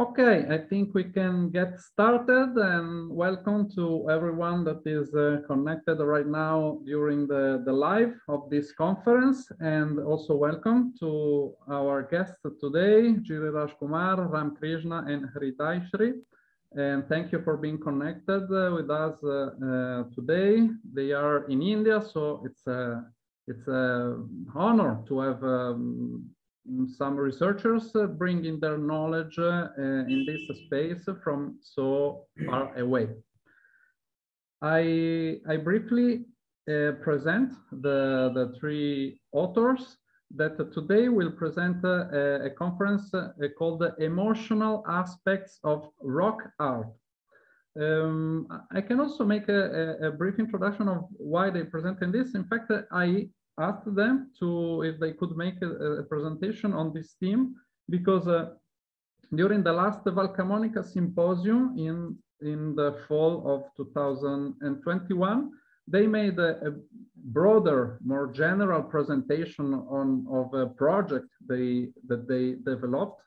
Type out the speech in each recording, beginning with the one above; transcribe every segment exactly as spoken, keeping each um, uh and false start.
Okay, I think we can get started, and welcome to everyone that is uh, connected right now during the, the live of this conference, and also welcome to our guests today, Giriraj Kumar, Ram Krishna, and Hritaishri. And thank you for being connected uh, with us uh, uh, today. They are in India, so it's a, it's an honor to have um, some researchers uh, bringing their knowledge uh, in this space from so far away. I, I briefly uh, present the, the three authors that today will present uh, a conference uh, called the Emotional Aspects of Rock Art. Um, I can also make a, a brief introduction of why they present in this. In fact, I asked them to if they could make a, a presentation on this theme, because uh, during the last Valcamonica symposium in, in the fall of two thousand twenty-one, they made a, a broader, more general presentation on of a project they, that they developed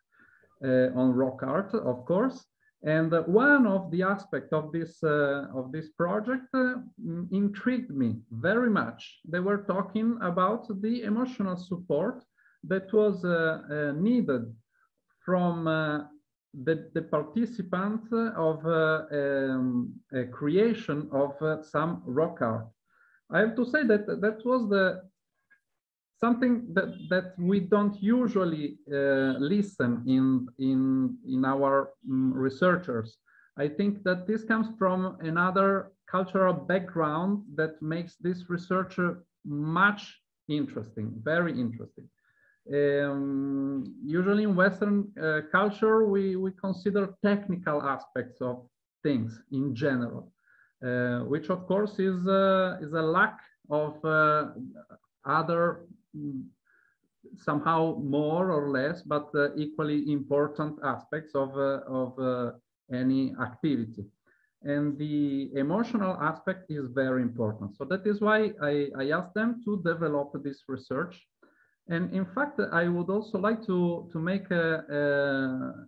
uh, on rock art, of course. And one of the aspects of this uh, of this project uh, intrigued me very much. They were talking about the emotional support that was uh, uh, needed from uh, the, the participants of uh, um, a creation of uh, some rock art. I have to say that that was the something that that we don't usually uh, listen in in in our um, researchers. I think that this comes from another cultural background that makes this research much interesting, very interesting. Um, usually in Western uh, culture, we we consider technical aspects of things in general, uh, which of course is uh, is a lack of uh, other somehow more or less, but uh, equally important aspects of, uh, of uh, any activity. And the emotional aspect is very important. So that is why I, I asked them to develop this research. And in fact, I would also like to, to make a,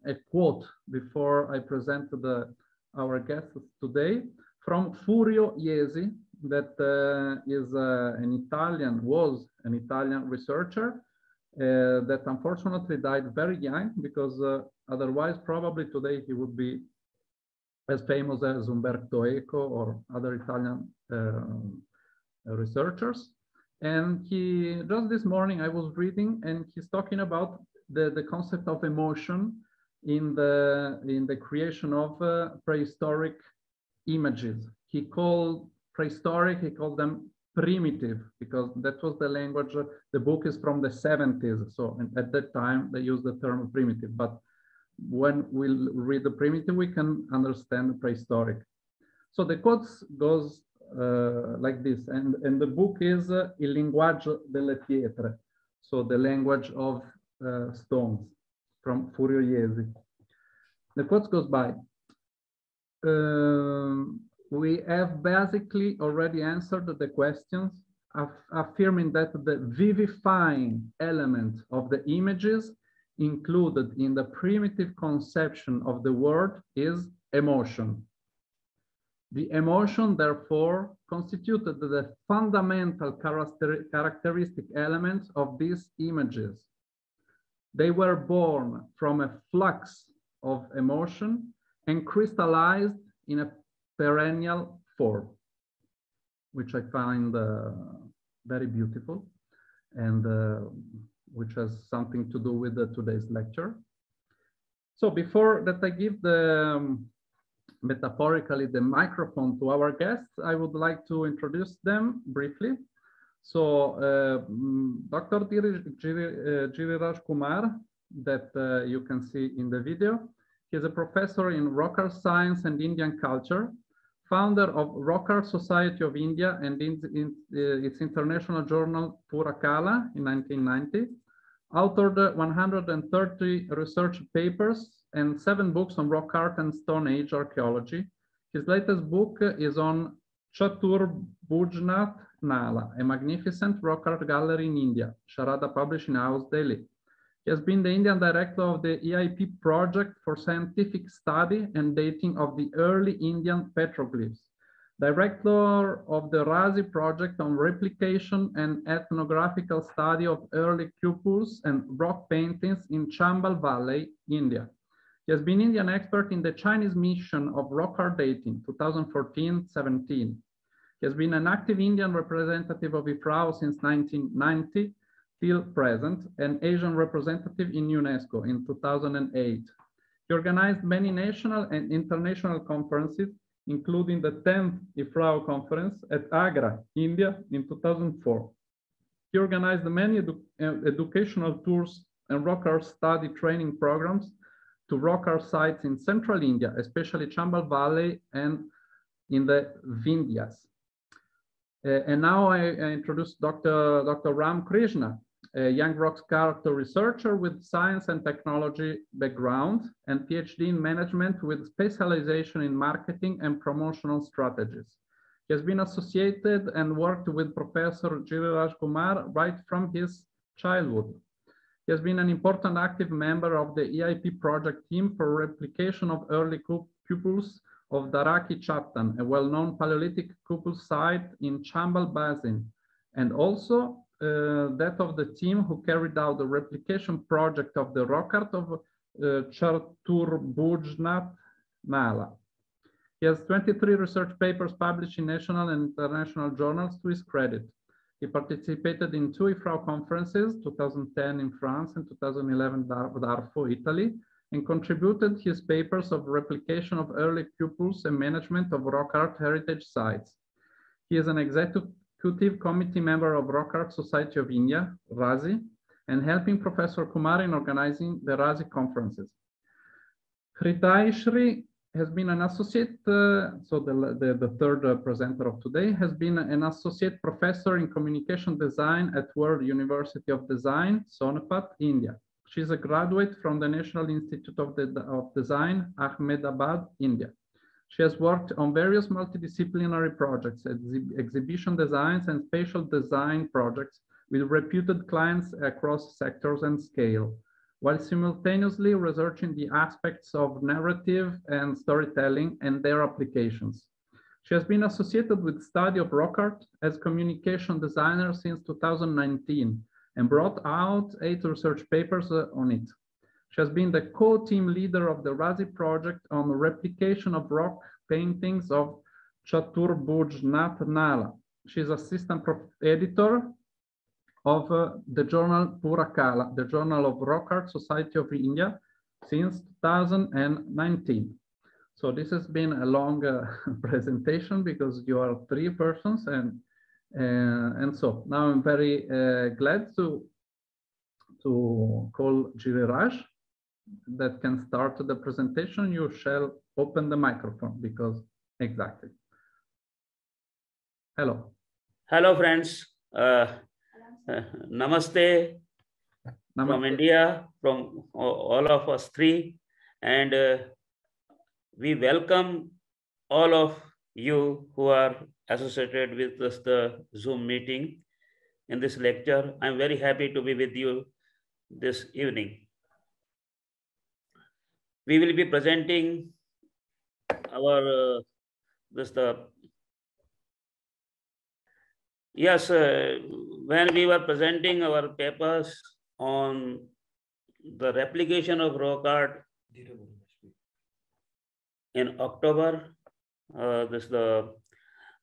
a, a quote before I present the, our guests today from Furio Jesi, that uh, is uh, an Italian, was an Italian researcher uh, that unfortunately died very young, because uh, otherwise probably today he would be as famous as Umberto Eco or other Italian uh, researchers. And he, just this morning I was reading, and he's talking about the, the concept of emotion in the, in the creation of uh, prehistoric images. He called prehistoric, he called them primitive, because that was the language. The book is from the seventies. So at that time, they used the term primitive. But when we read the primitive, we can understand prehistoric. So the quote goes uh, like this. And, and the book is uh, Il linguaggio delle pietre. So the language of uh, stones, from Furio Jesi. The quote goes by. Um, We have basically already answered the questions, af affirming that the vivifying element of the images included in the primitive conception of the world is emotion. The emotion, therefore, constituted the fundamental character characteristic elements of these images. They were born from a flux of emotion and crystallized in a perennial form, which I find uh, very beautiful, and uh, which has something to do with the, today's lecture. So before that I give the um, metaphorically the microphone to our guests, I would like to introduce them briefly. So uh, Doctor Giriraj Kumar, that uh, you can see in the video, he is a professor in rock art science and Indian culture, founder of Rock Art Society of India and in, in, uh, its international journal Purakala in nineteen ninety, authored one hundred thirty research papers and seven books on rock art and Stone Age archaeology. His latest book is on Chaturbhujnath Nala, a magnificent rock art gallery in India, Sharada Publishing House, Delhi. He has been the Indian director of the E I P project for scientific study and dating of the early Indian petroglyphs, director of the Razi project on replication and ethnographical study of early cupels and rock paintings in Chambal Valley, India. He has been Indian expert in the Chinese mission of rock art dating, twenty fourteen seventeen. He has been an active Indian representative of IFRAO since nineteen ninety till present, and Asian representative in UNESCO in two thousand eight. He organized many national and international conferences, including the tenth IFRAO conference at Agra, India in two thousand four. He organized many edu educational tours and rock art study training programs to rock art sites in central India, especially Chambal Valley and in the Vindhyas. Uh, and now I, I introduce Doctor Doctor Ram Krishna, a young rock character researcher with science and technology background and PhD in management with specialization in marketing and promotional strategies. He has been associated and worked with Professor Giriraj Kumar right from his childhood. He has been an important active member of the E I P project team for replication of early cupels of Daraki-Chattan, a well-known Paleolithic cupel site in Chambal Basin, and also Uh, that of the team who carried out the replication project of the rock art of uh, Chaturbhujnath Nala. He has twenty-three research papers published in national and international journals to his credit. He participated in two IFRAO conferences, two thousand ten in France and two thousand eleven Darfur, Italy, and contributed his papers of replication of early cupels and management of rock art heritage sites. He is an executive Executive Committee member of Rock Art Society of India, Razi, and helping Professor Kumar in organizing the Razi conferences. Hritaishri has been an associate, uh, so the, the, the third uh, presenter of today, has been an associate professor in communication design at World University of Design, Sonapat, India. She is a graduate from the National Institute of, the, of Design, Ahmedabad, India. She has worked on various multidisciplinary projects, exhi- exhibition designs and spatial design projects with reputed clients across sectors and scale, while simultaneously researching the aspects of narrative and storytelling and their applications. She has been associated with study of rock art as communication designer since two thousand nineteen and brought out eight research papers on it. She has been the co-team leader of the Razi project on the replication of rock paintings of Chaturbhujnath Nala. She is assistant editor of uh, the journal Purakala, the Journal of Rock Art Society of India, since two thousand nineteen. So this has been a long uh, presentation because you are three persons, and uh, and so now I'm very uh, glad to to call Giriraj, that can start the presentation. You shall open the microphone because exactly. Hello. Hello, friends. Uh, uh, namaste, namaste from India, from all of us three. And uh, we welcome all of you who are associated with this, the Zoom meeting in this lecture. I'm very happy to be with you this evening. We will be presenting our uh, this the yes uh, when we were presenting our papers on the replication of rock art in October, uh, this the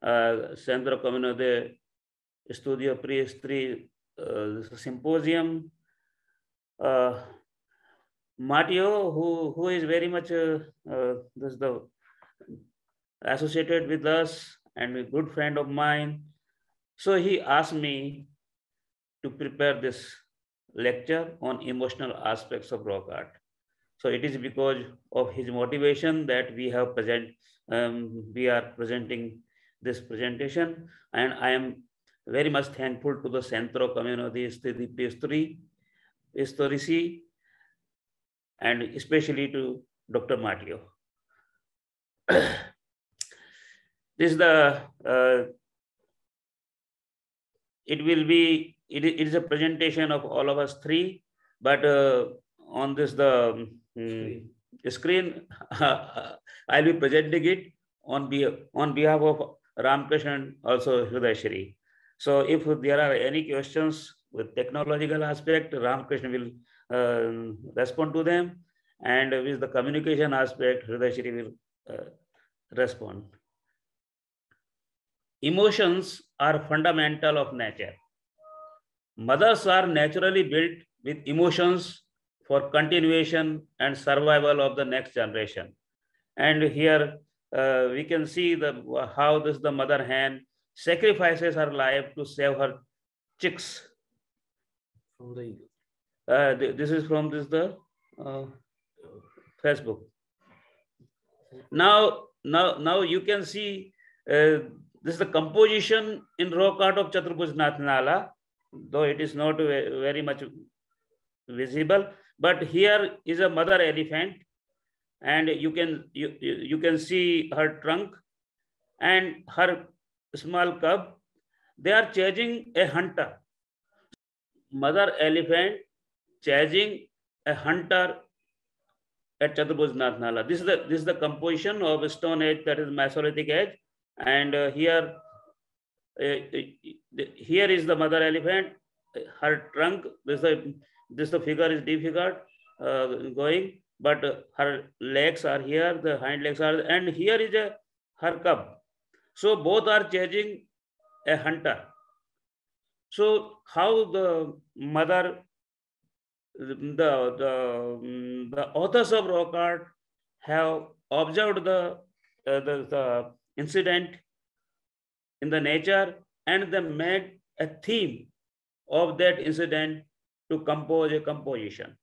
uh, Centro Camuno di Studi Preistorici uh, symposium. Uh, Matteo, who, who is very much uh, uh, this the associated with us and a good friend of mine. So he asked me to prepare this lecture on emotional aspects of rock art. So it is because of his motivation that we have present, um, we are presenting this presentation. And I am very much thankful to the Centro Camuno di Studi Preistorici Historici, and especially to Doctor Matteo. This is the, uh, it will be, it, it is a presentation of all of us three, But uh, on this, the um, screen, I'll be presenting it on, be on behalf of Ram Krishna and also Hritaishri. So if there are any questions with technological aspect, Ram Krishna will uh, respond to them. And with the communication aspect, Hritaishri will uh, respond. Emotions are fundamental of nature. Mothers are naturally built with emotions for continuation and survival of the next generation. And here uh, we can see the, how this the mother hen sacrifices her life to save her chicks. From the ego. Uh, th this is from this the uh, Facebook. Now, now, now you can see uh, this is the composition in rock art of Chaturbhujnath Nala, though it is not very much visible. But here is a mother elephant, and you can you you can see her trunk and her small cub. They are chasing a hunter. Mother elephant chasing a hunter at Chaturbhujnath Nala. This is the this is the composition of Stone Age, that is Mesolithic Age, and uh, here uh, here is the mother elephant, her trunk. This the this the figure is difficult uh, going, but uh, her legs are here, the hind legs are, and here is a her cub. So both are chasing a hunter. So how the mother, the, the, the authors of rock art have observed the, uh, the, the incident in the nature, and they made a theme of that incident to compose a composition.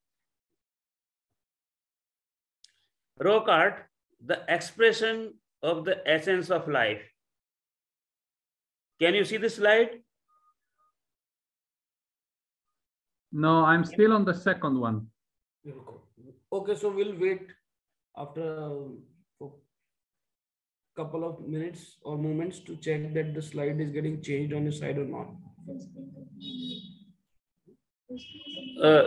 Rock art, the expression of the essence of life. Can you see this slide? No, I'm still on the second one. Okay, so we'll wait after a couple of minutes or moments to check that the slide is getting changed on your side or not. Uh,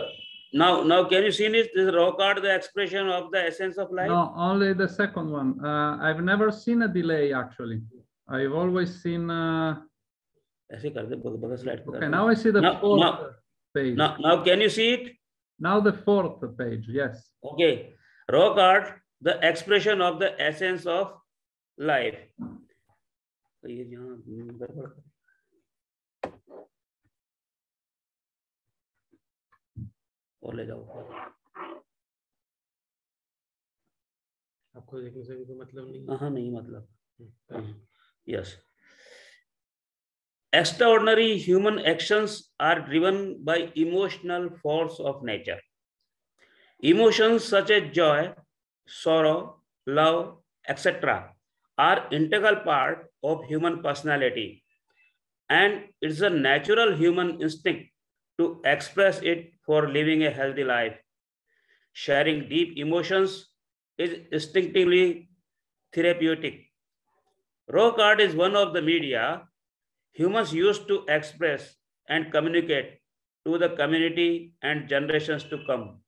now, now, can you see this? This rock art, the expression of the essence of life? No, only the second one. Uh, I've never seen a delay, actually. I've always seen... Uh... Okay, now I see the no, fourth no. page. Now, now, can you see it? Now the fourth page, yes. Okay. Rock art, the expression of the essence of life. Yes. Extraordinary human actions are driven by emotional force of nature. Emotions such as joy, sorrow, love, et cetera are integral part of human personality, and it's a natural human instinct to express it for living a healthy life. Sharing deep emotions is instinctively therapeutic. Rock art is one of the media humans use to express and communicate to the community and generations to come.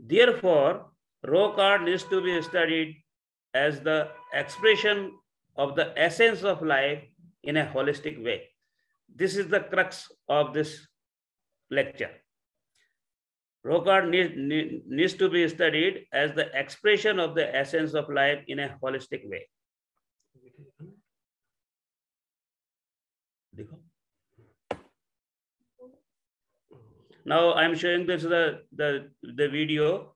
Therefore, rock art needs to be studied as the expression of the essence of life in a holistic way. This is the crux of this lecture. Rock art need, need, needs to be studied as the expression of the essence of life in a holistic way. Now I'm showing this the, the, the video.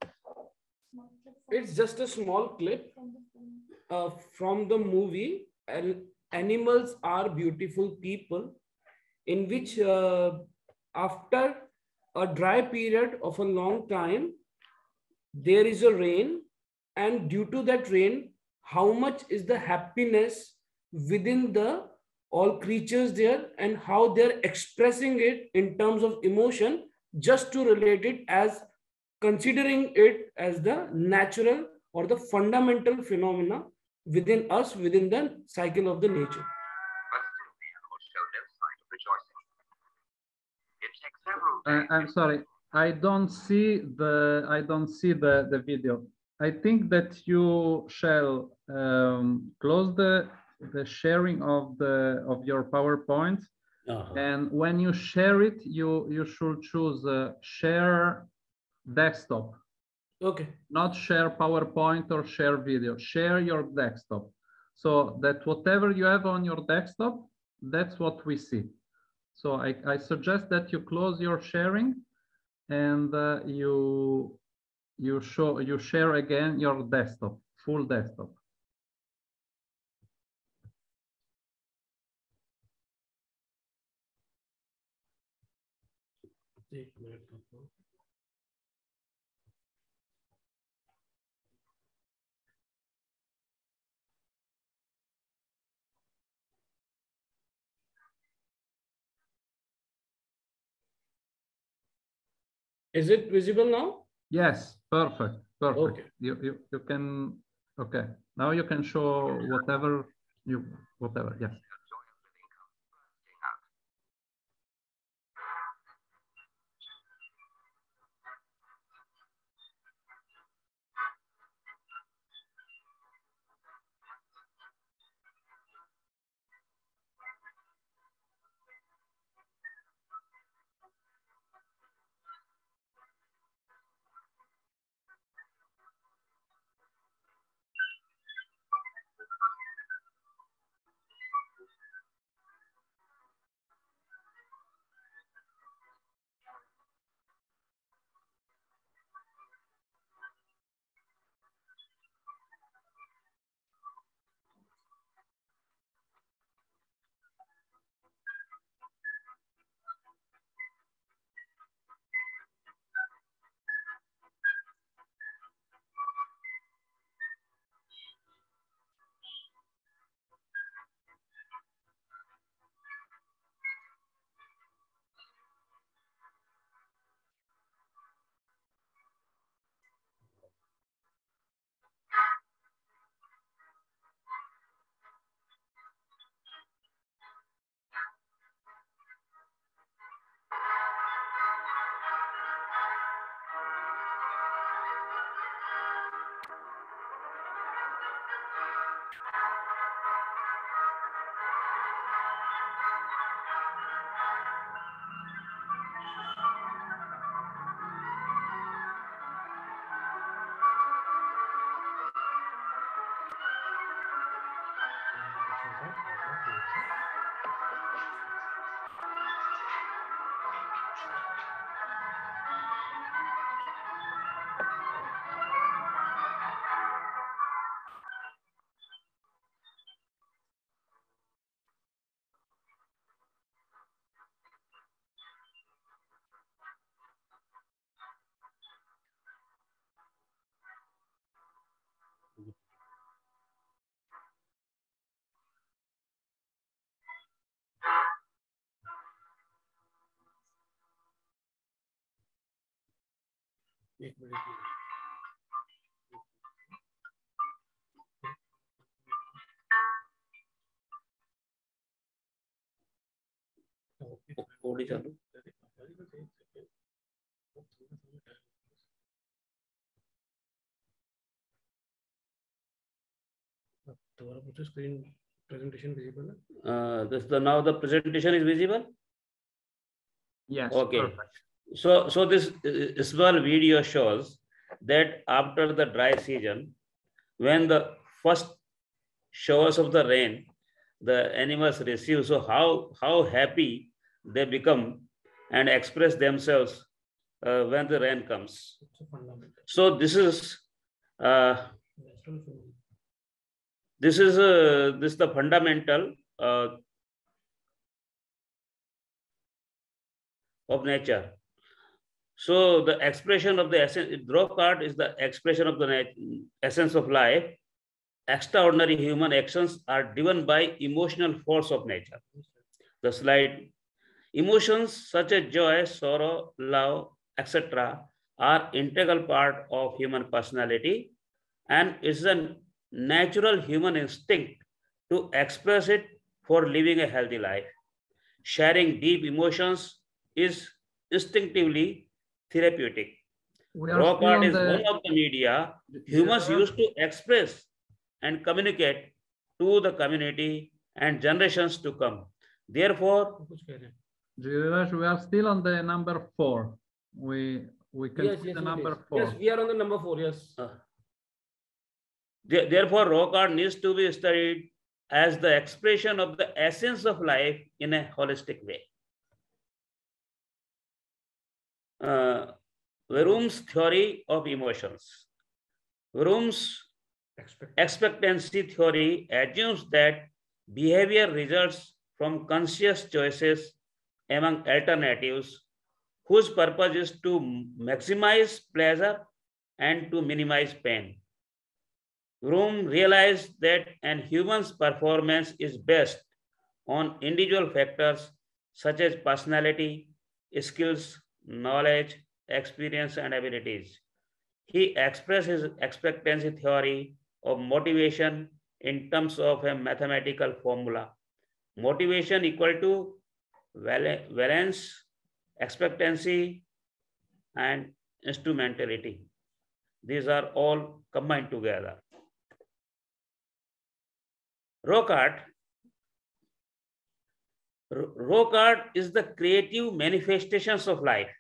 It's just a small clip uh, from the movie Animals Are Beautiful People, in which uh, after a dry period of a long time, there is a rain, and due to that rain, how much is the happiness within the all creatures there, and how they're expressing it in terms of emotion, just to relate it as considering it as the natural or the fundamental phenomena within us, within the cycle of the nature. Uh, I'm sorry, I don't see the I don't see the, the video. I think that you shall um, close the the sharing of the of your PowerPoint, uh-huh. and when you share it, you you should choose uh, share desktop. Okay. Not share PowerPoint or share video. Share your desktop, so that whatever you have on your desktop, that's what we see. So I, I suggest that you close your sharing, and uh, you you show you share again your desktop, full desktop. Is it visible now? Yes, perfect, perfect. Okay. You, you, you can, okay. Now you can show whatever you, whatever, yes. It will be. The screen presentation visible? Uh, this the now the presentation is visible. Yes. Okay. Perfect. So, so this small video shows that after the dry season, when the first showers of the rain, the animals receive. So how, how happy they become and express themselves uh, when the rain comes. So this is, uh, this is, uh, this is the fundamental uh, of nature. So the expression of the essence, rock art is the expression of the essence of life. Extraordinary human actions are driven by emotional force of nature. The slide, emotions such as joy, sorrow, love, et cetera are integral part of human personality, and it's a natural human instinct to express it for living a healthy life. Sharing deep emotions is instinctively therapeutic. Rock art is the... one of the media humans yeah. used to express and communicate to the community and generations to come. Therefore, Giriraj, we are still on the number four. We we can yes, see yes, the number is. four. Yes, we are on the number four. Yes. Uh, therefore, rock art needs to be studied as the expression of the essence of life in a holistic way. Uh, Vroom's theory of emotions. Vroom's expectancy theory assumes that behavior results from conscious choices among alternatives whose purpose is to maximize pleasure and to minimize pain. Vroom realized that an human's performance is based on individual factors such as personality, skills, knowledge, experience, and abilities. He expressed his expectancy theory of motivation in terms of a mathematical formula. Motivation equal to valence, expectancy, and instrumentality. These are all combined together. Rock art. Rock art is the creative manifestations of life,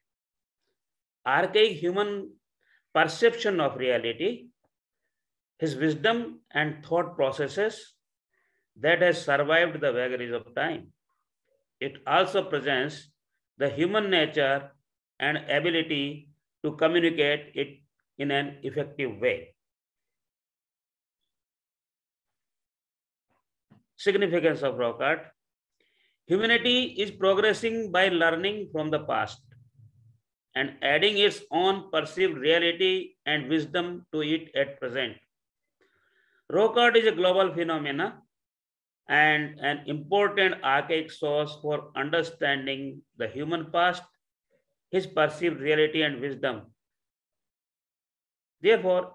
archaic human perception of reality, his wisdom and thought processes that has survived the vagaries of time. It also presents the human nature and ability to communicate it in an effective way. Significance of rock art. Humanity is progressing by learning from the past and adding its own perceived reality and wisdom to it at present. Rock art is a global phenomena and an important archaic source for understanding the human past, his perceived reality and wisdom. Therefore,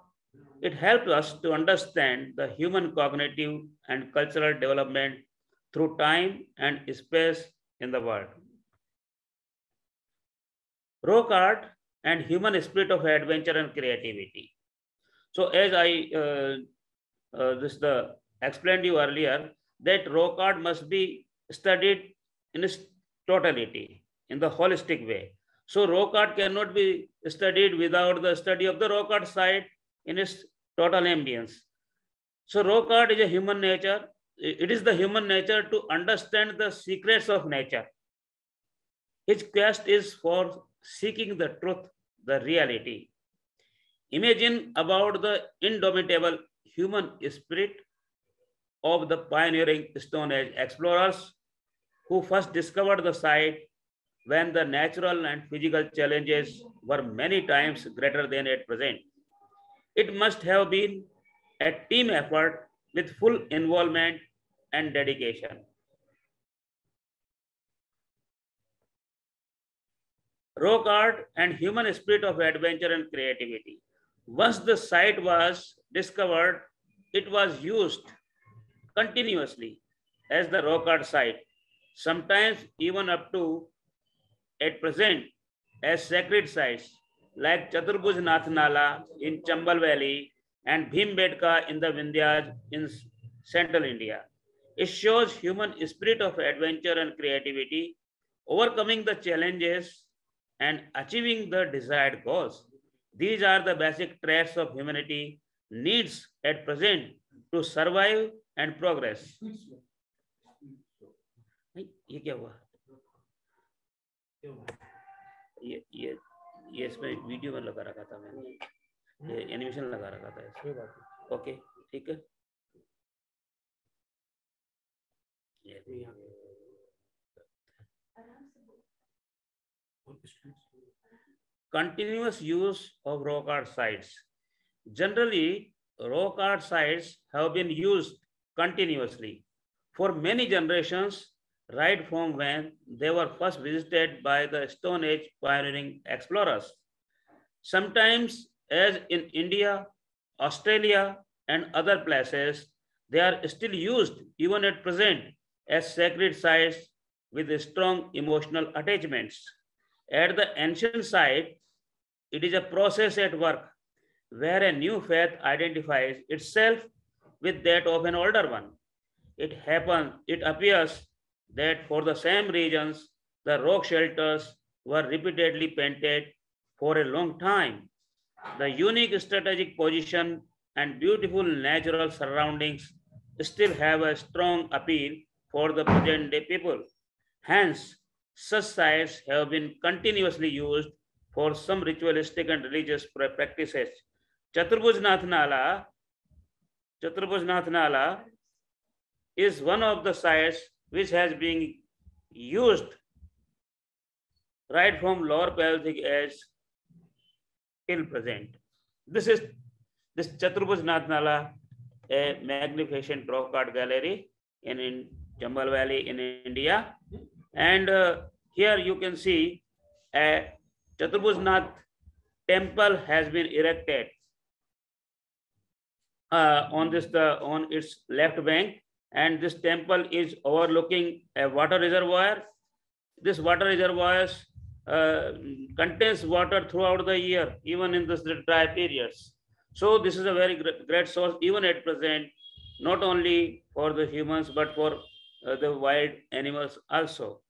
it helps us to understand the human cognitive and cultural development through time and space in the world. Rock art and human spirit of adventure and creativity. So as I uh, uh, this the explained you earlier, that rock art must be studied in its totality, in the holistic way. So rock art cannot be studied without the study of the rock art side in its total ambience. So rock art is a human nature. It is the human nature to understand the secrets of nature. His quest is for seeking the truth, the reality. Imagine about the indomitable human spirit of the pioneering Stone Age explorers who first discovered the site when the natural and physical challenges were many times greater than at present. It must have been a team effort with full involvement and dedication. Rock art and human spirit of adventure and creativity. Once the site was discovered, it was used continuously as the rock art site, sometimes even up to at present as sacred sites like Chaturbhujnath Nala in Chambal Valley and Bhimbedka in the Vindhyas in central India. It shows human spirit of adventure and creativity, overcoming the challenges and achieving the desired goals. These are the basic traits of humanity needs at present to survive and progress. Yes, मैं video में लगा रखा था मैंने animation लगा रखा था इसमें बात ओके ठीक है continuous use of rock art sites. Generally, rock art sites have been used continuously for many generations, right from when they were first visited by the Stone Age pioneering explorers. Sometimes, as in India, Australia, and other places, they are still used even at present as sacred sites with strong emotional attachments. At the ancient site, It is a process at work where a new faith identifies itself with that of an older one. It happens, it appears that for the same reasons, the rock shelters were repeatedly painted for a long time. The unique strategic position and beautiful natural surroundings still have a strong appeal for the present day people. Hence, such sites have been continuously used for some ritualistic and religious practices. Chaturbhujnath Nala, Chaturbhujnath Nala is one of the sites which has been used right from lower Paleolithic age till present. This is this Chaturbhujnath Nala, a magnificent rock art gallery in, in Chambal Valley in India. And uh, here you can see a Chaturbhujnath temple has been erected uh, on this the on its left bank, and this temple is overlooking a water reservoir. This water reservoirs uh, contains water throughout the year, even in this dry periods. So this is a very great source, even at present, not only for the humans, but for uh, the wild animals also.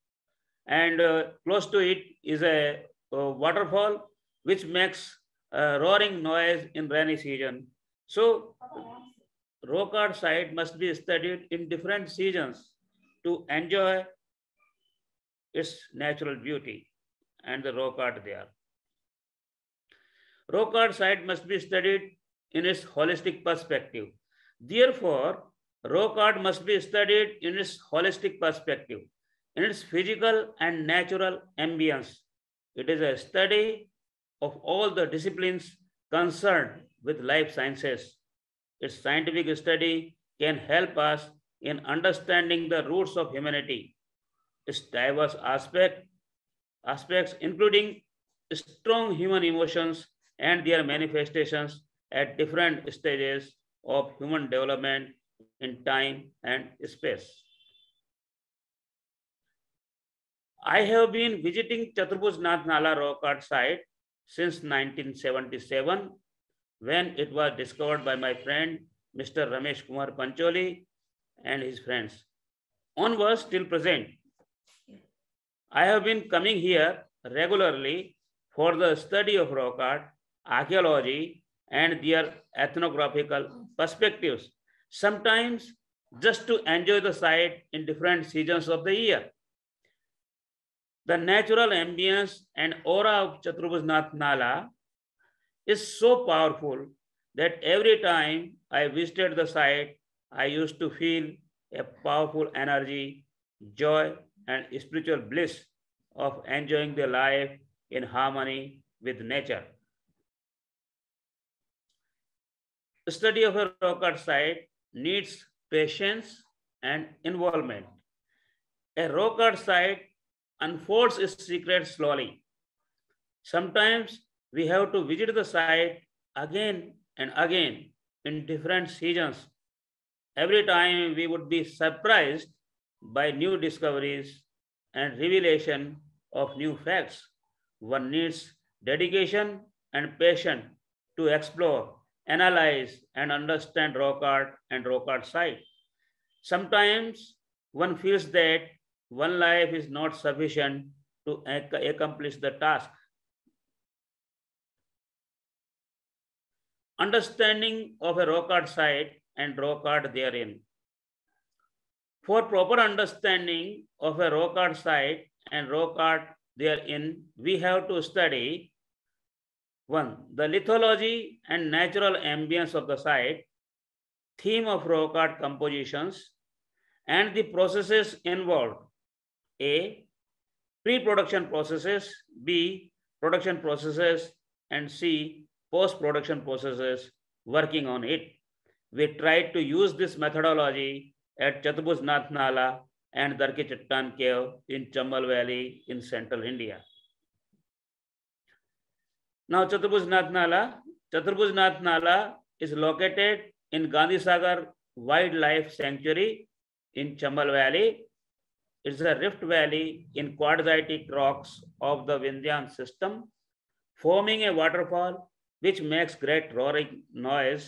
And uh, close to it is a, a waterfall, which makes a roaring noise in rainy season. So rock art site must be studied in different seasons to enjoy its natural beauty and the rock art there. Rock art site must be studied in its holistic perspective. Therefore, rock art must be studied in its holistic perspective, in its physical and natural ambience. It is a study of all the disciplines concerned with life sciences. Its scientific study can help us in understanding the roots of humanity, its diverse aspect, aspects, including strong human emotions and their manifestations at different stages of human development in time and space. I have been visiting Chaturbhujnath Nala rock art site since nineteen seventy-seven, when it was discovered by my friend, Mister Ramesh Kumar Pancholi and his friends. Onwards till present, I have been coming here regularly for the study of rock art, archaeology, and their ethnographical perspectives, sometimes just to enjoy the site in different seasons of the year. The natural ambience and aura of Chaturbhujnath Nala is so powerful that every time I visited the site, I used to feel a powerful energy, joy, and spiritual bliss of enjoying the life in harmony with nature. The study of a rock art site needs patience and involvement. A rock art site unfolds its secrets slowly. Sometimes we have to visit the site again and again in different seasons. Every time we would be surprised by new discoveries and revelation of new facts. One needs dedication and patience to explore, analyze, and understand rock art and rock art site. Sometimes one feels that one life is not sufficient to ac- accomplish the task. Understanding of a rock art site and rock art therein. For proper understanding of a rock art site and rock art therein, we have to study one, the lithology and natural ambience of the site, theme of rock art compositions, and the processes involved. A, pre-production processes, B, production processes, and C, post-production processes working on it. We tried to use this methodology at Chaturbhujnath Nala and Daraki-Chattan cave in Chambal Valley in central India. Now Chaturbhujnath Nala. Chaturbhujnath Nala is located in Gandhisagar Wildlife Sanctuary in Chambal Valley. It is a rift valley in quartzitic rocks of the Vindhyas system, forming a waterfall which makes great roaring noise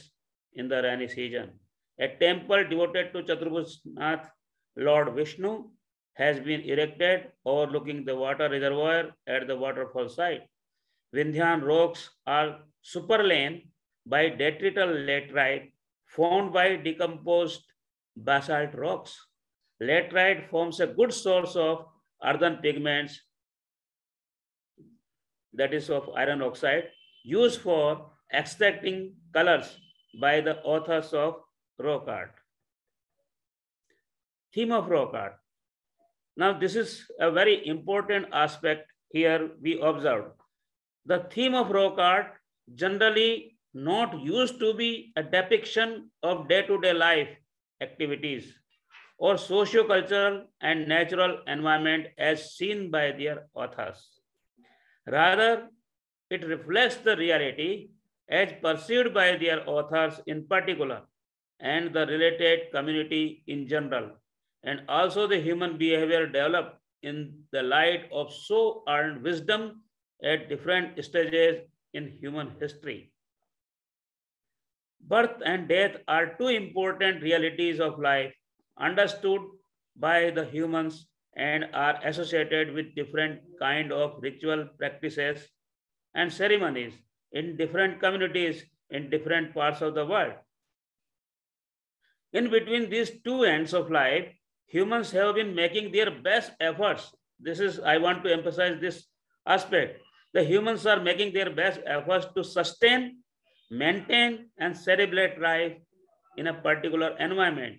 in the rainy season. A temple devoted to Chaturbhujnath Lord Vishnu has been erected overlooking the water reservoir at the waterfall site. Vindhyan rocks are superlain by detrital laterite formed by decomposed basalt rocks. Laterite forms a good source of earthen pigments, that is of iron oxide, used for extracting colors by the authors of rock art. Theme of rock art. Now this is a very important aspect here we observed. The theme of rock art generally not used to be a depiction of day-to-day life activities or socio-cultural and natural environment as seen by their authors. Rather, it reflects the reality as perceived by their authors in particular and the related community in general, and also the human behavior developed in the light of so earned wisdom at different stages in human history. Birth and death are two important realities of life understood by the humans and are associated with different kind of ritual practices and ceremonies in different communities in different parts of the world. In between these two ends of life, humans have been making their best efforts. This is, I want to emphasize this aspect. The humans are making their best efforts to sustain, maintain, and celebrate life in a particular environment.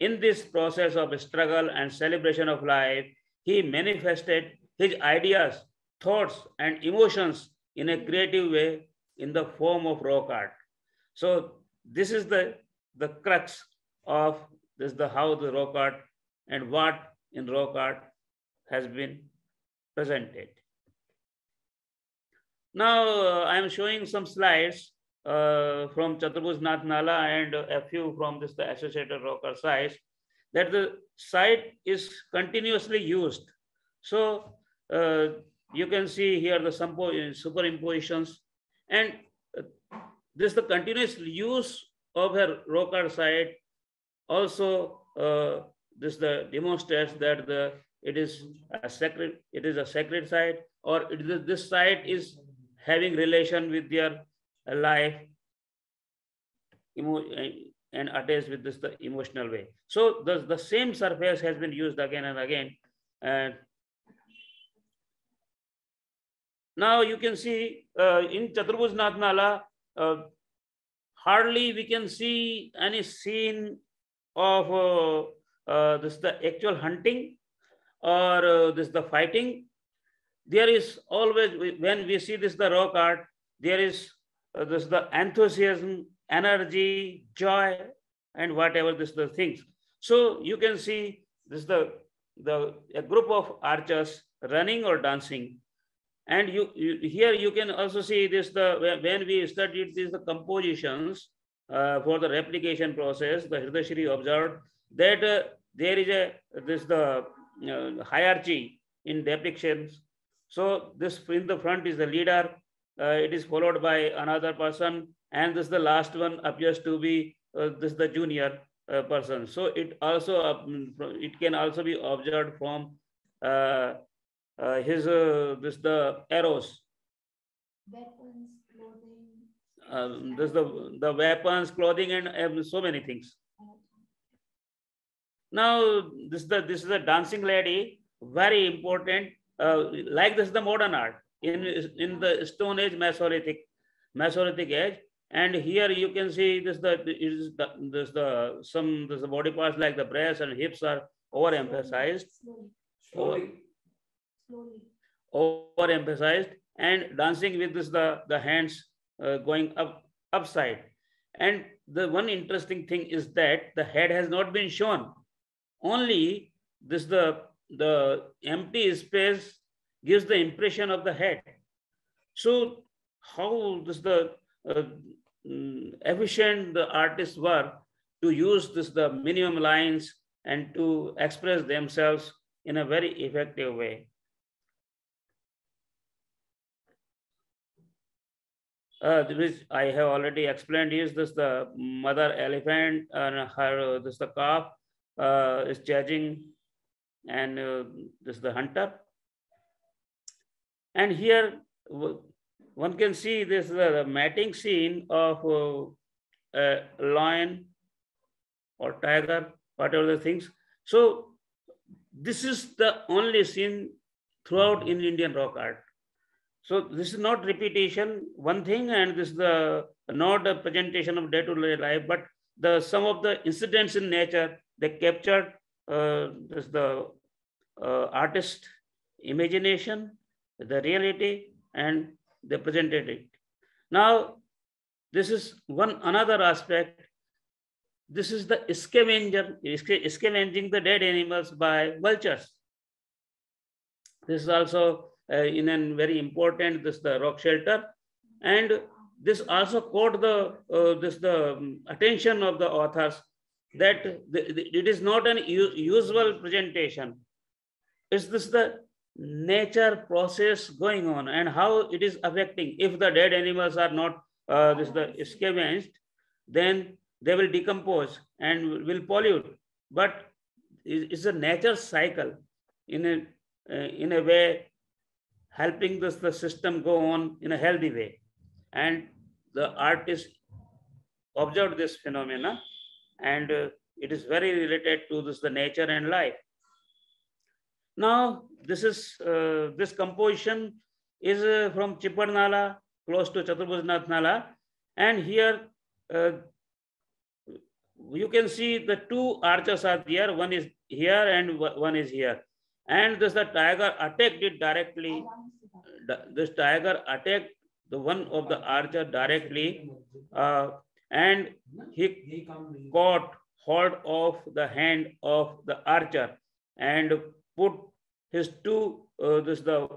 In this process of struggle and celebration of life, he manifested his ideas, thoughts, and emotions in a creative way in the form of rock art. So this is the, the crux of this, the how the rock art and what in rock art has been presented. Now uh, I am showing some slides Uh, from Chaturbhujnath Nala and a few from this the associated rock art sites, that the site is continuously used. So uh, you can see here the superimpositions, and this the continuous use of a rock art site also uh, this the demonstrates that the it is a sacred it is a sacred site, or it is, this site is having relation with their life and attached with this the emotional way. So the, the same surface has been used again and again. And now you can see uh, in Chaturbhujnath Nala, uh, hardly we can see any scene of uh, uh, this the actual hunting or uh, this the fighting. There is always, when we see this the rock art, there is Uh, this is the enthusiasm, energy, joy, and whatever this the things. So you can see this is the, the a group of archers running or dancing. And you, you here you can also see this the when we studied these the compositions uh, for the replication process, the Hritaishri observed that uh, there is a this the uh, hierarchy in depictions. So this in the front is the leader. Uh, it is followed by another person, and this the last one appears to be uh, this the junior uh, person. So it also uh, it can also be observed from uh, uh, his uh, this the arrows, weapons, clothing. Um, this the the weapons, clothing, and um, so many things. Now this the this is a dancing lady, very important. Uh, like this the modern art. In, in the Stone Age, Mesolithic, Mesolithic age, and here you can see this the is the this the some this the body parts like the breasts and hips are overemphasized, slowly, slowly. slowly. overemphasized, and dancing with this the the hands uh, going up upside. And the one interesting thing is that the head has not been shown. Only this the the empty space gives the impression of the head. So how this the uh, efficient the artists were to use this the minimum lines and to express themselves in a very effective way. uh, which I have already explained, is this the mother elephant and her, this the calf uh, is charging, and uh, this is the hunter. And here one can see this is the mating scene of uh, uh, lion or tiger, whatever the things. So this is the only scene throughout in Indian rock art. So this is not repetition, one thing, and this is the not a presentation of day-to-day life, but the some of the incidents in nature they captured uh, this the uh, artist imagination, the reality, and they presented it. Now, this is one another aspect. This is the scavenger, scavenging the dead animals by vultures. This is also uh, in a very important, this the rock shelter. And this also caught the, uh, this, the attention of the authors that the, the, it is not an usual presentation. Is this the nature process going on and how it is affecting? If the dead animals are not uh, this the scavenged, then they will decompose and will pollute. But it's a nature cycle in a uh, in a way helping this the system go on in a healthy way. And the artist observed this phenomena, and uh, it is very related to this the nature and life. Now, this is uh, this composition is uh, from Chambal Nala, close to Chaturbhujnath Nala, and here uh, you can see the two arches are there. One is here and one is here, and this the tiger attacked it directly. This tiger attacked the one of the archer directly, uh, and he caught hold of the hand of the archer and put his two, uh, this the,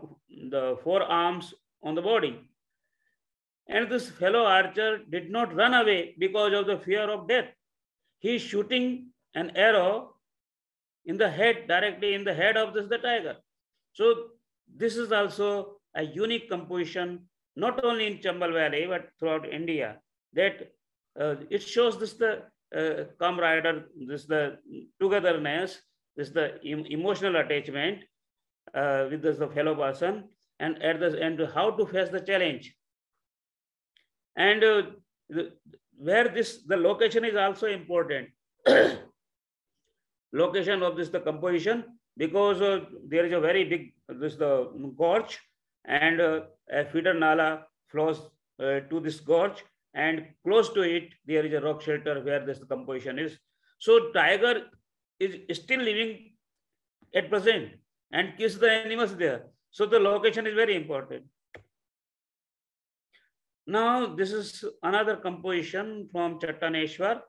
the forearms on the body. And this fellow archer did not run away because of the fear of death. He is shooting an arrow in the head, directly in the head of this the tiger. So this is also a unique composition, not only in Chambal Valley, but throughout India, that uh, it shows this the uh, camaraderie, this the togetherness, this is the emotional attachment uh, with this, the fellow person, and at the end, how to face the challenge. And uh, the, where this, the location is also important. Location of this, the composition, because uh, there is a very big, this the gorge, and uh, a feeder nala flows uh, to this gorge, and close to it, there is a rock shelter where this the composition is. So tiger is still living at present and kills the animals there. So the location is very important. Now, this is another composition from Chattaneshwar.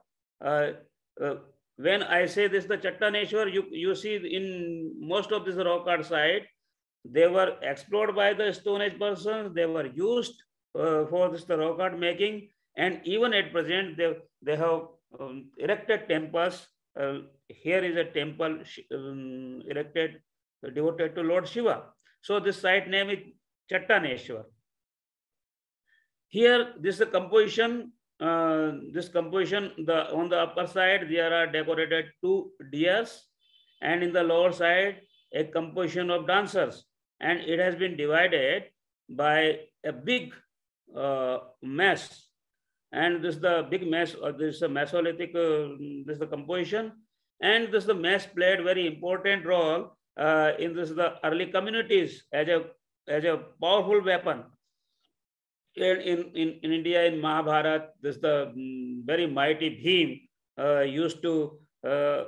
Uh, uh, when I say this, the Chattaneshwar, you, you see in most of this rock art site, they were explored by the Stone Age persons. They were used uh, for this the rock art making. And even at present, they, they have um, erected temples. Uh, here is a temple um, erected, uh, devoted to Lord Shiva. So this site name is Chattaneshwar. Here, this is a composition, uh, this composition, the, on the upper side, there are decorated two deers, and in the lower side, a composition of dancers. And it has been divided by a big uh, mess. And this is the big mess, or this is a Mesolithic, uh, this is the composition. And this the mess played very important role uh, in this the early communities as a, as a powerful weapon. In, in, in India, in Mahabharata, this the um, very mighty Bhim uh, used to, uh,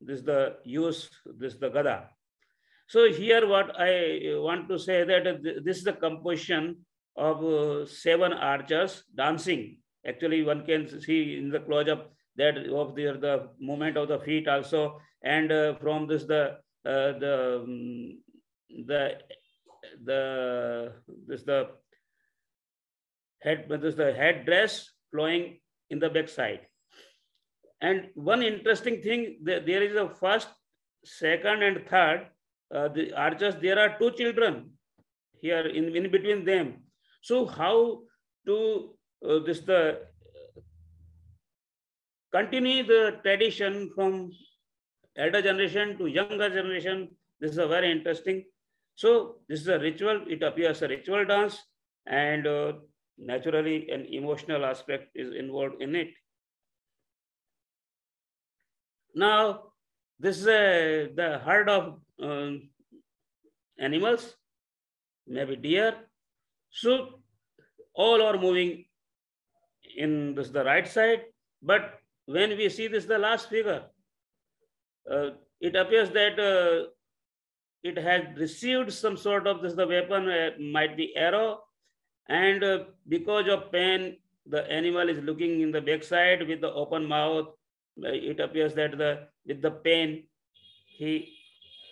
this the use, this the Gada. So here what I want to say that this is the composition of uh, seven archers dancing. Actually, one can see in the close-up that of the, the movement of the feet also, and uh, from this the uh, the um, the the this the head this the headdress flowing in the backside. And one interesting thing, that there is a first, second, and third uh, the archers. There are two children here in, in between them. So how to uh, this the continue the tradition from elder generation to younger generation. This is a very interesting. So this is a ritual. It appears a ritual dance, and uh, naturally an emotional aspect is involved in it. Now this is a, the herd of um, animals, maybe deer. So all are moving in this the right side, but when we see this the last figure, uh, it appears that uh, it has received some sort of this the weapon, uh, might be arrow, and uh, because of pain, the animal is looking in the backside with the open mouth. It appears that the with the pain, he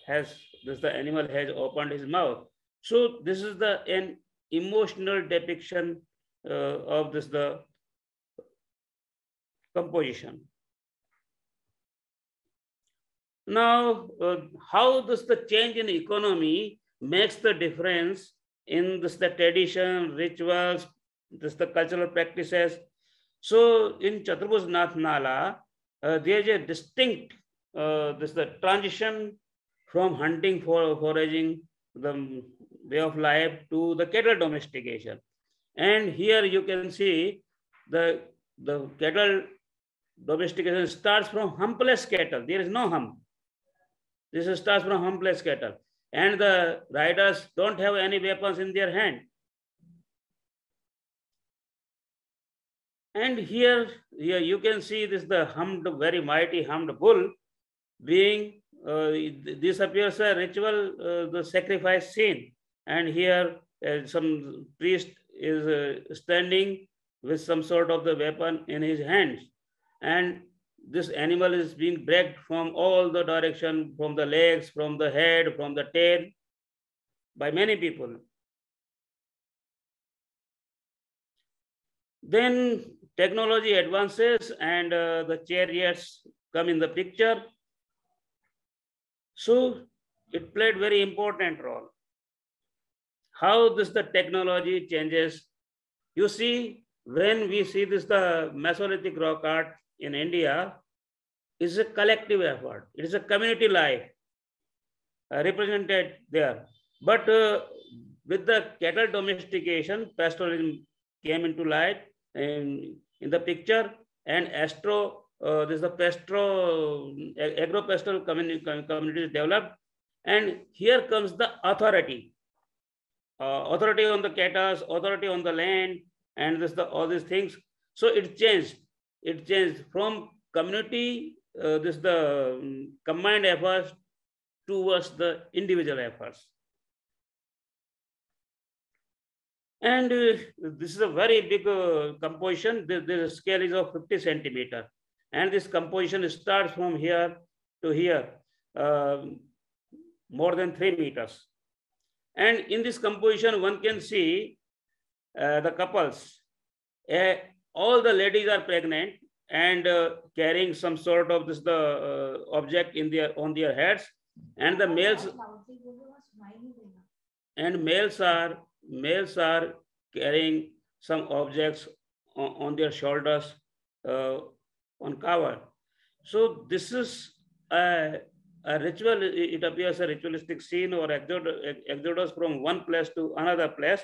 has this the animal has opened his mouth. So this is the an emotional depiction uh, of this the composition. Now, uh, how does the change in economy makes the difference in this the tradition, rituals, this the cultural practices? So in Chaturbhujnath Nala, uh, there is a distinct uh, this the transition from hunting for foraging, the way of life, to the cattle domestication. And here you can see the the cattle domestication starts from humpless cattle. There is no hump. This is starts from humpless cattle, and the riders don't have any weapons in their hand. And here, here you can see this the hummed, very mighty hummed bull being, uh, this appears a ritual, uh, the sacrifice scene. And here uh, some priest is uh, standing with some sort of the weapon in his hands. And this animal is being dragged from all the direction, from the legs, from the head, from the tail, by many people. Then technology advances and uh, the chariots come in the picture. So it played very important role. How does the technology changes? You see, when we see this, the Mesolithic rock art in India is a collective effort. It is a community life uh, represented there. But uh, with the cattle domestication, pastoralism came into light in, in the picture, and astro, uh, this is the pastoral, agro-pastoral community, communities developed. And here comes the authority. Uh, authority on the cattle, authority on the land, and this the, all these things. So it changed. It changed from community, uh, this the um, combined efforts towards the individual efforts. And uh, this is a very big uh, composition. The, the scale is of fifty centimeters. And this composition starts from here to here, uh, more than three meters. And in this composition, one can see uh, the couples. Uh, All the ladies are pregnant and uh, carrying some sort of this the uh, object in their on their heads, and the males and males are males are carrying some objects on, on their shoulders uh, on cover. So this is a, a ritual. It appears a ritualistic scene or exodus from one place to another place,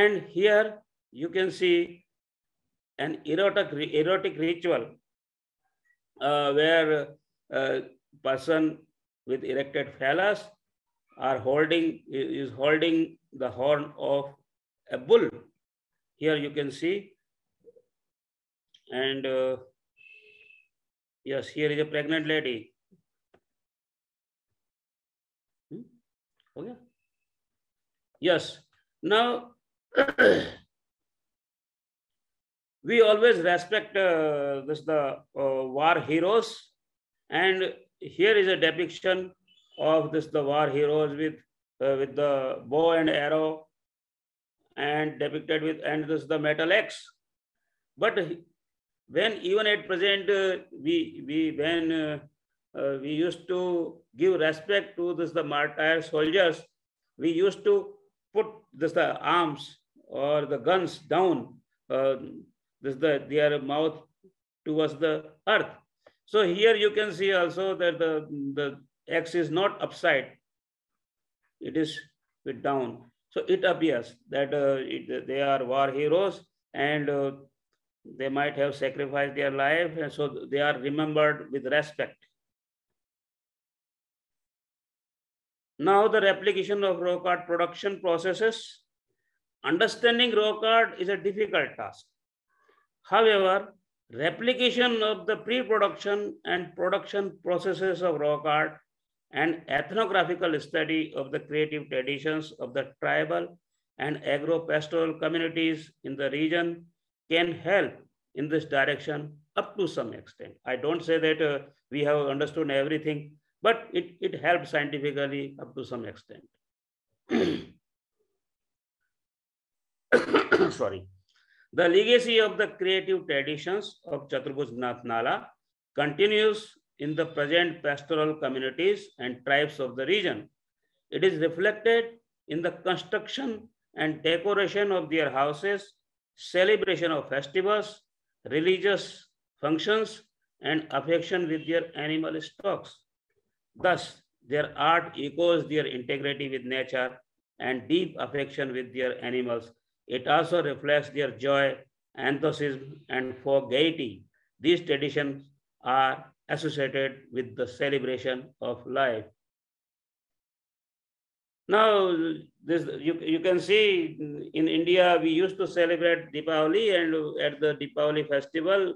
and here you can see an erotic erotic ritual uh, where a person with erected phallus are holding is holding the horn of a bull. Here you can see, and uh, yes, here is a pregnant lady. Hmm? Okay. Yes. Now. We always respect uh, this the uh, war heroes, and here is a depiction of this the war heroes with uh, with the bow and arrow, and depicted with and this the metal axe. But when even at present uh, we we when uh, uh, we used to give respect to this the martyr soldiers, we used to put this the arms or the guns down, uh, this the their mouth towards the earth. So here you can see also that the the X is not upside; it is with down. So it appears that uh, it, they are war heroes, and uh, they might have sacrificed their life, and so they are remembered with respect. Now the replication of rock art production processes. Understanding rock art is a difficult task. However, replication of the pre-production and production processes of rock art and ethnographical study of the creative traditions of the tribal and agro-pastoral communities in the region can help in this direction up to some extent. I don't say that uh, we have understood everything, but it, it helps scientifically up to some extent. Sorry. The legacy of the creative traditions of Chaturbhujnath Nala continues in the present pastoral communities and tribes of the region. It is reflected in the construction and decoration of their houses, celebration of festivals, religious functions, and affection with their animal stocks. Thus, their art echoes their integrity with nature and deep affection with their animals. It also reflects their joy, enthusiasm, and folk gaiety. These traditions are associated with the celebration of life. Now, this you, you can see in India, we used to celebrate Deepavali, and at the Deepavali festival,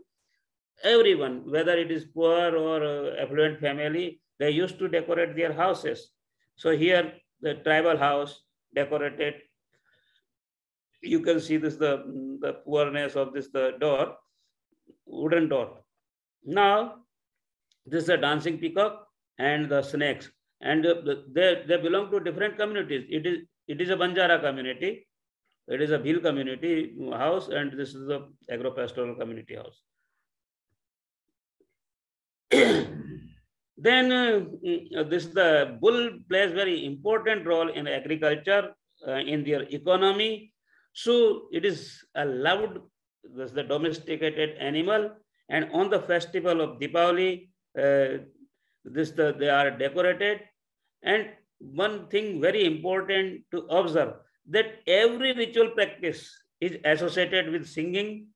everyone, whether it is poor or uh, affluent family, they used to decorate their houses. So here, the tribal house decorated. You can see this, the, the poorness of this, the door, wooden door. Now, this is a dancing peacock and the snakes. And they, they belong to different communities. It is, it is a Banjara community. It is a Bheel community house. And this is the agro-pastoral community house. Then uh, this the bull plays very important role in agriculture, uh, in their economy. So it is a loved, this is the domesticated animal. And on the festival of Deepavali, uh, this the, they are decorated. And one thing very important to observe, that every ritual practice is associated with singing,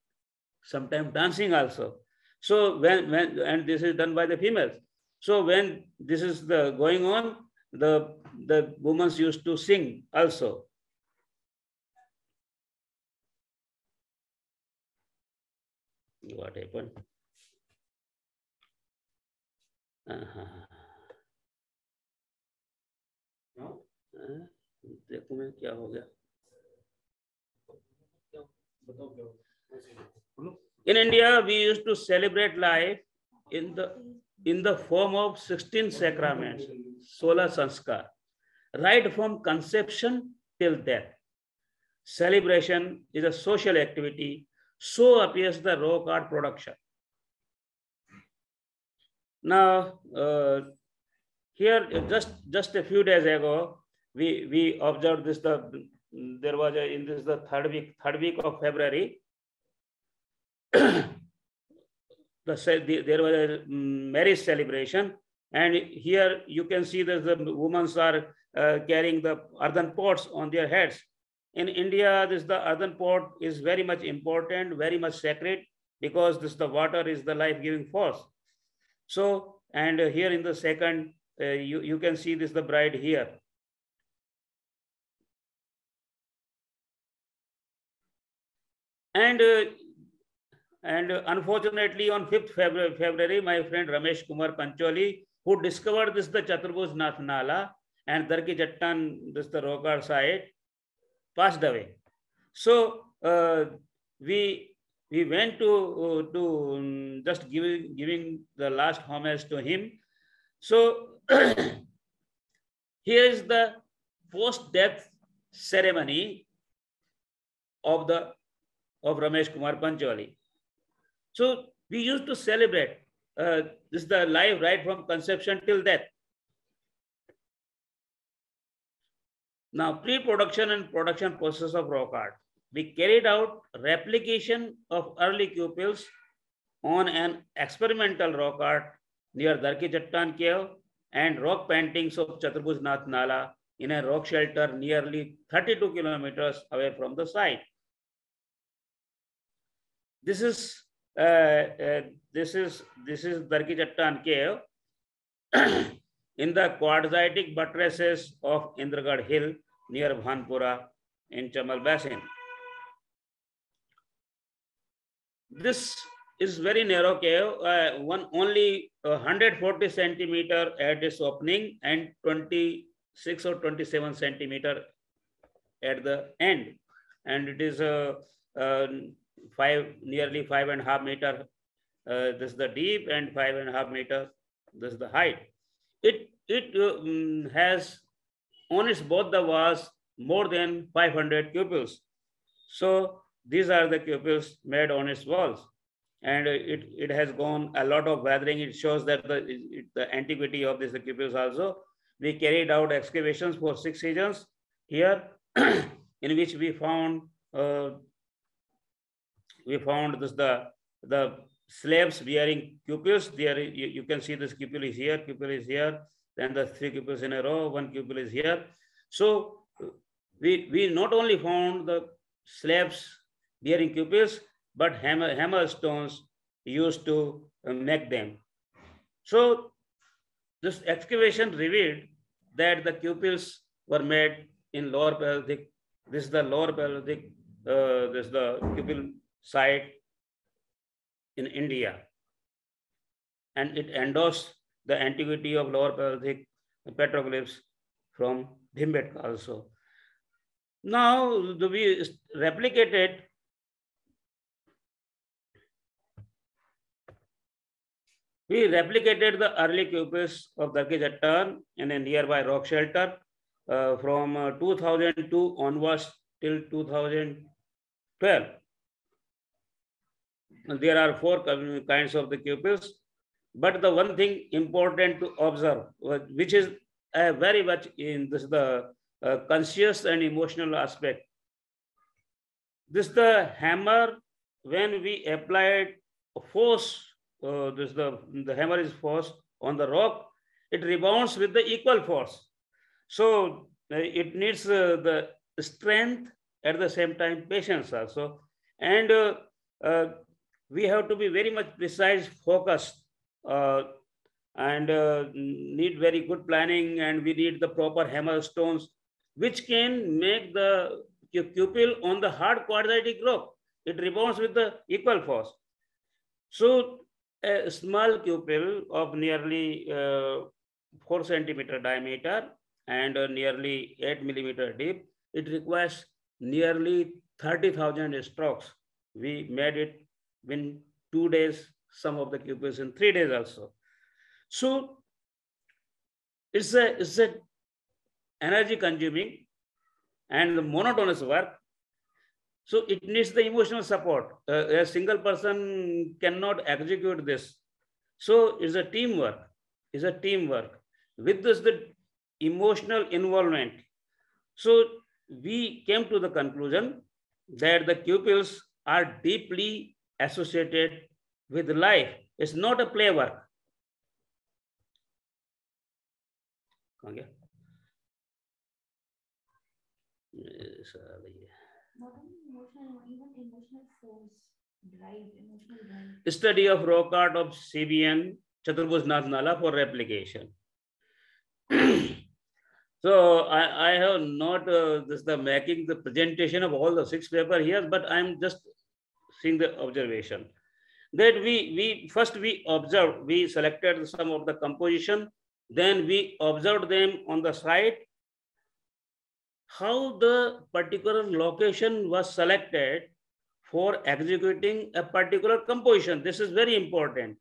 sometimes dancing also. So when, when and this is done by the females. So when this is the going on, the, the women used to sing also. What happened? Uh-huh. No? Uh, देखो मैं क्या हो गया. In India, we used to celebrate life in the in the form of sixteen sacraments, Sola Sanskar, right from conception till death. Celebration is a social activity, so appears the rock art production. Now, uh, here, just, just a few days ago, we, we observed this, the, there was a, in this, the third week, third week of February, The, there was a marriage celebration, and here you can see that the women are uh, carrying the earthen pots on their heads. In India, this the earthen pot is very much important, very much sacred, because this the water is the life-giving force. So, and here in the second, uh, you, you can see this the bride here. And uh, And unfortunately, on fifth February, my friend Ramesh Kumar Pancholi, who discovered this the Chaturbhujnath Nala and Daraki-Chattan, this the rock art site, passed away. So uh, we we went to uh, to um, just giving giving the last homage to him. So here is the post-death ceremony of the of Ramesh Kumar Pancholi. So we used to celebrate uh, this is the life right from conception till death. Now, pre-production and production process of rock art. we carried out replication of early cupules on an experimental rock art near Daraki-Chattan cave and rock paintings of Chaturbhujnath Nala in a rock shelter nearly thirty-two kilometers away from the site. This is uh, uh, this is this is Daraki-Chattan cave in the quartzitic buttresses of Indragarh Hill near Bhanpura in Chambal Basin. This is very narrow cave, uh, one only one hundred forty centimeter at its opening and twenty-six or twenty-seven centimeter at the end, and it is a uh, uh, five nearly five and a half meter. Uh, this is the deep and five and a half meter. This is the height. It it um, has on its both the walls more than five hundred cupules. So these are the cupules made on its walls, and it it has gone a lot of weathering. It shows that the it, the antiquity of this the cupules also. We carried out excavations for six seasons here, in which we found uh, we found this the the slabs wearing cupules. There you, you can see this cupule is here, cupule is here, then the three cupules in a row, one cupule is here. So we we not only found the slabs bearing cupules, but hammer hammer stones used to make them. So this excavation revealed that the cupules were made in lower Paleolithic. This is the lower Paleolithic. Uh, this is the cupule site in India, and it endorsed the antiquity of lower Paleolithic petroglyphs from Bhimbedka also. Now we replicated We replicated the early cupules of Daraki-Chattan in a nearby rock shelter uh, from uh, two thousand two onwards till two thousand twelve. There are four kinds of the cupules, but the one thing important to observe, which is uh, very much in this the uh, conscious and emotional aspect. This the hammer, when we applied force. Uh, this the the hammer is forced on the rock, it rebounds with the equal force. So uh, it needs uh, the strength at the same time patience also, and uh, uh, we have to be very much precise, focused, uh, and uh, need very good planning, and we need the proper hammer stones which can make the cupule on the hard quartzitic rock. It rebounds with the equal force. So a small cupule of nearly uh, four centimeter diameter and uh, nearly eight millimeter deep, it requires nearly thirty thousand strokes. We made it in two days, some of the cupules in three days also. So it's a, it's a energy consuming and the monotonous work. So it needs the emotional support. Uh, a single person cannot execute this. So it's a teamwork. It's a teamwork. With this, the emotional involvement. So we came to the conclusion that the cupules are deeply associated with life. It's not a play work. Okay. Yes, even emotional force, drive, emotional drive. Study of rock art of C B N Chaturbhujnath Nala for replication. So I, I have not uh, this the making the presentation of all the six paper here, but I'm just seeing the observation that we we first we observed, we selected some of the composition, then we observed them on the site. How the particular location was selected for executing a particular composition. This is very important.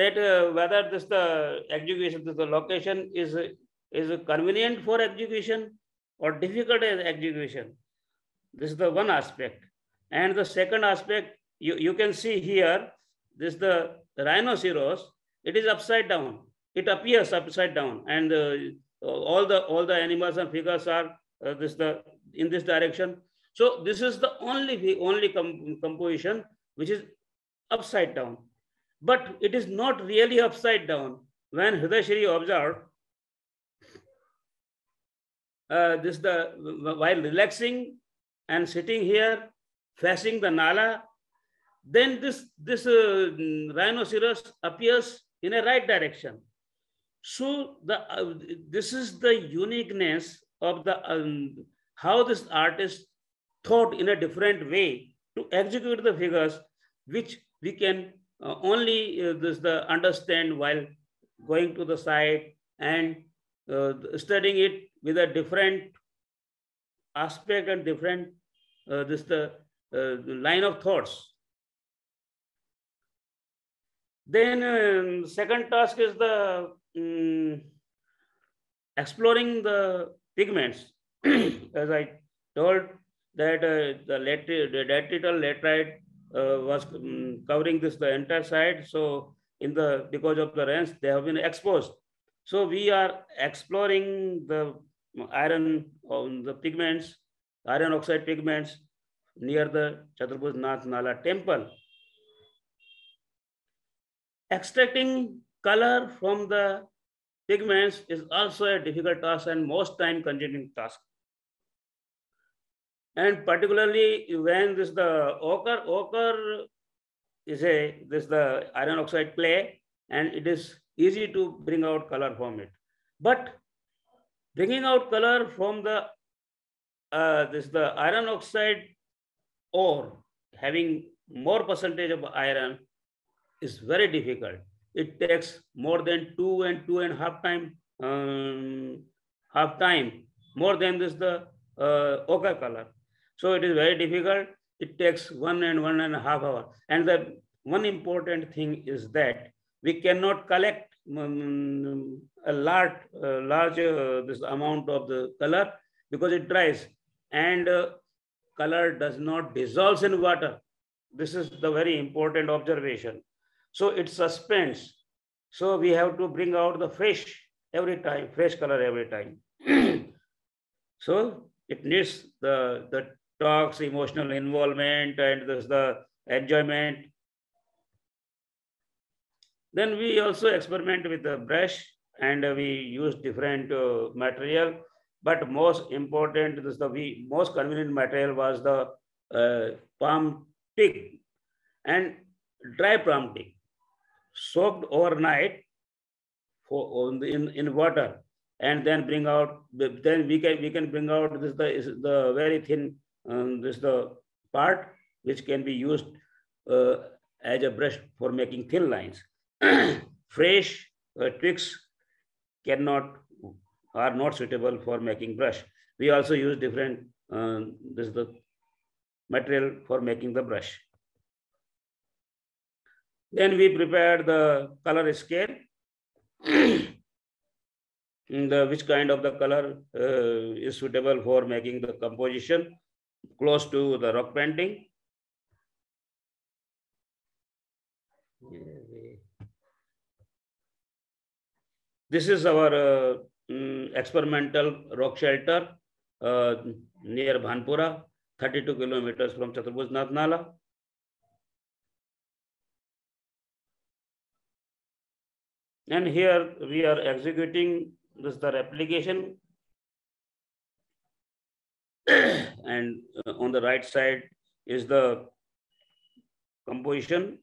That uh, whether this the execution, this the location is is convenient for execution or difficult as execution. This is the one aspect. And the second aspect, you you can see here. This is the rhinoceros. It is upside down. It appears upside down, and uh, all the all the animals and figures are. Uh, this the in this direction. So this is the only only com composition which is upside down. But it is not really upside down. When Hritaishri observed uh, this, the while relaxing and sitting here facing the Nala, then this this uh, rhinoceros appears in a right direction. So the uh, this is the uniqueness of the um, how this artist thought in a different way to execute the figures, which we can uh, only uh, this the understand while going to the site and uh, studying it with a different aspect and different uh, this the uh, line of thoughts. Then um, second task is the um, exploring the pigments. As I told that uh, the detrital laterite uh, was um, covering this the entire site. So in the because of the rains, they have been exposed. So we are exploring the iron on the pigments, iron oxide pigments near the Chaturbhujnath Nala temple. Extracting color from the pigments is also a difficult task and most time-consuming task. And particularly when this the ochre, ochre is a this the iron oxide clay, and it is easy to bring out color from it. But bringing out color from the uh, this the iron oxide ore having more percentage of iron is very difficult. It takes more than two and two and a half time, um, half time more than this the uh, ochre color. So it is very difficult. It takes one and one and a half hour. And the one important thing is that we cannot collect um, a large, uh, large uh, this amount of the color because it dries, and uh, color does not dissolve in water. This is the very important observation. So it suspends. So we have to bring out the fresh every time, fresh color every time. So it needs the, the talks, emotional involvement, and this, the enjoyment. Then we also experiment with the brush, and we use different uh, material. But most important, this the we, most convenient material was the uh, palm tig and dry palm tig, soaked overnight for in in water, and then bring out. Then we can we can bring out this the is the very thin um, this the part which can be used uh, as a brush for making thin lines. Fresh uh, twigs cannot are not suitable for making brush. We also use different uh, this the material for making the brush. Then we prepared the color scale, the, which kind of the color uh, is suitable for making the composition close to the rock painting. This is our uh, experimental rock shelter uh, near Bhanpura, thirty-two kilometers from Chaturbhujnath Nala. And here we are executing this the replication. And uh, on the right side is the composition,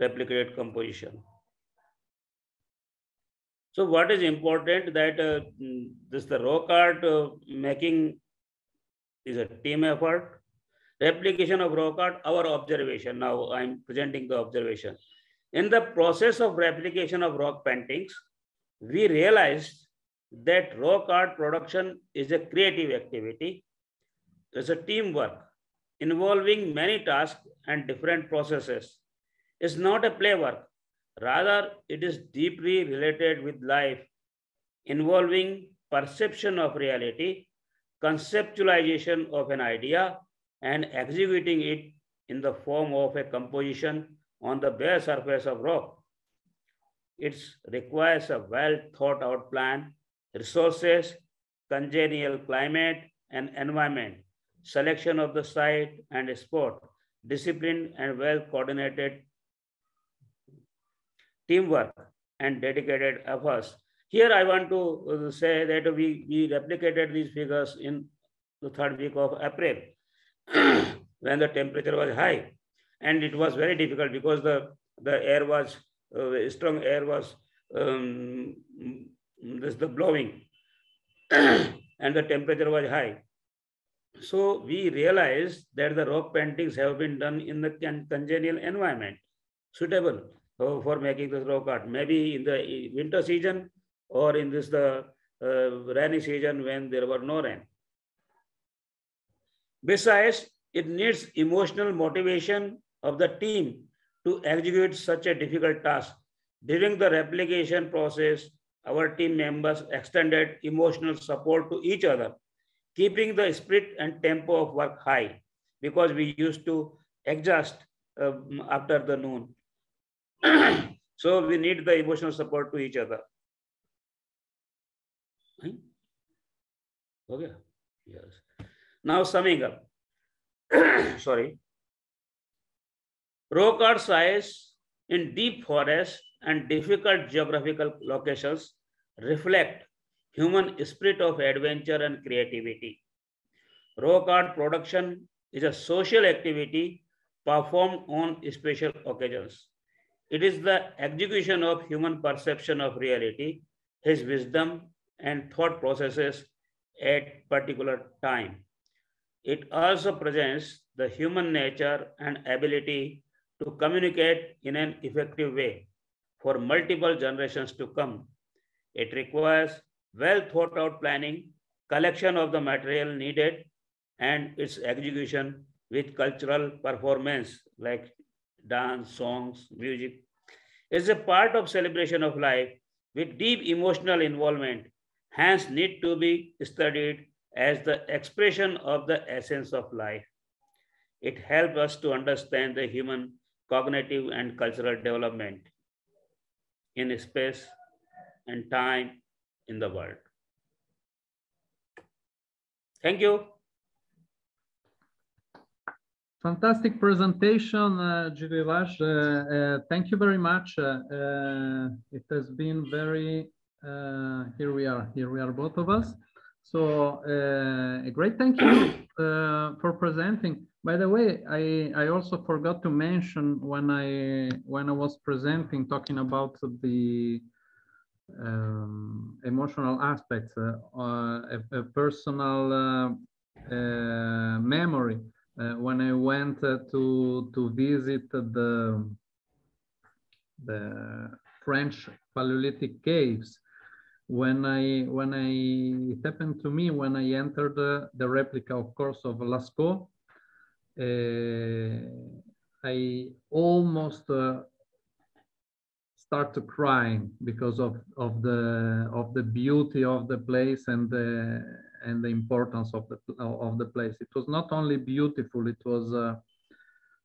replicated composition. So what is important that uh, this the rock art uh, making is a team effort. Replication of rock art, our observation. Now I'm presenting the observation. In the process of replication of rock paintings, we realized that rock art production is a creative activity. It's a teamwork involving many tasks and different processes. It's not a play work. Rather, it is deeply related with life, involving perception of reality, conceptualization of an idea, and executing it in the form of a composition on the bare surface of rock. It requires a well-thought-out plan, resources, congenial climate, and environment, selection of the site and sport, disciplined and well-coordinated teamwork, and dedicated efforts. Here I want to say that we, we replicated these figures in the third week of April when the temperature was high, and it was very difficult because the, the air was, uh, strong air was um, this, the blowing and the temperature was high. So we realized that the rock paintings have been done in the congenial environment, suitable uh, for making this rock art, maybe in the winter season or in this the uh, rainy season when there were no rain. Besides, it needs emotional motivation of the team to execute such a difficult task. During the replication process, our team members extended emotional support to each other, keeping the spirit and tempo of work high, because we used to exhaust um, after the noon. So we need the emotional support to each other. Hmm? Okay, yes. Now summing up, sorry. Rock art sites in deep forests and difficult geographical locations reflect human spirit of adventure and creativity. Rock art production is a social activity performed on special occasions. It is the execution of human perception of reality, his wisdom and thought processes at particular time. It also presents the human nature and ability to communicate in an effective way for multiple generations to come. It requires well thought out planning, collection of the material needed, and its execution with cultural performance like dance, songs, music. It's a part of celebration of life with deep emotional involvement, hence need to be studied as the expression of the essence of life. It helps us to understand the human cognitive and cultural development in space and time in the world. Thank you. Fantastic presentation, uh, Giriraj. Uh, uh, thank you very much. Uh, uh, it has been very, uh, here we are, here we are, both of us. So uh, a great thank you uh, for presenting. By the way, I, I also forgot to mention when I when I was presenting, talking about the um, emotional aspects, uh, uh, a, a personal uh, uh, memory uh, when I went uh, to to visit the the French Paleolithic caves. When I, when I, it happened to me when I entered uh, the replica, of course, of Lascaux, uh, I almost uh, started crying because of, of the of the beauty of the place and the and the importance of the of the place. It was not only beautiful; it was uh,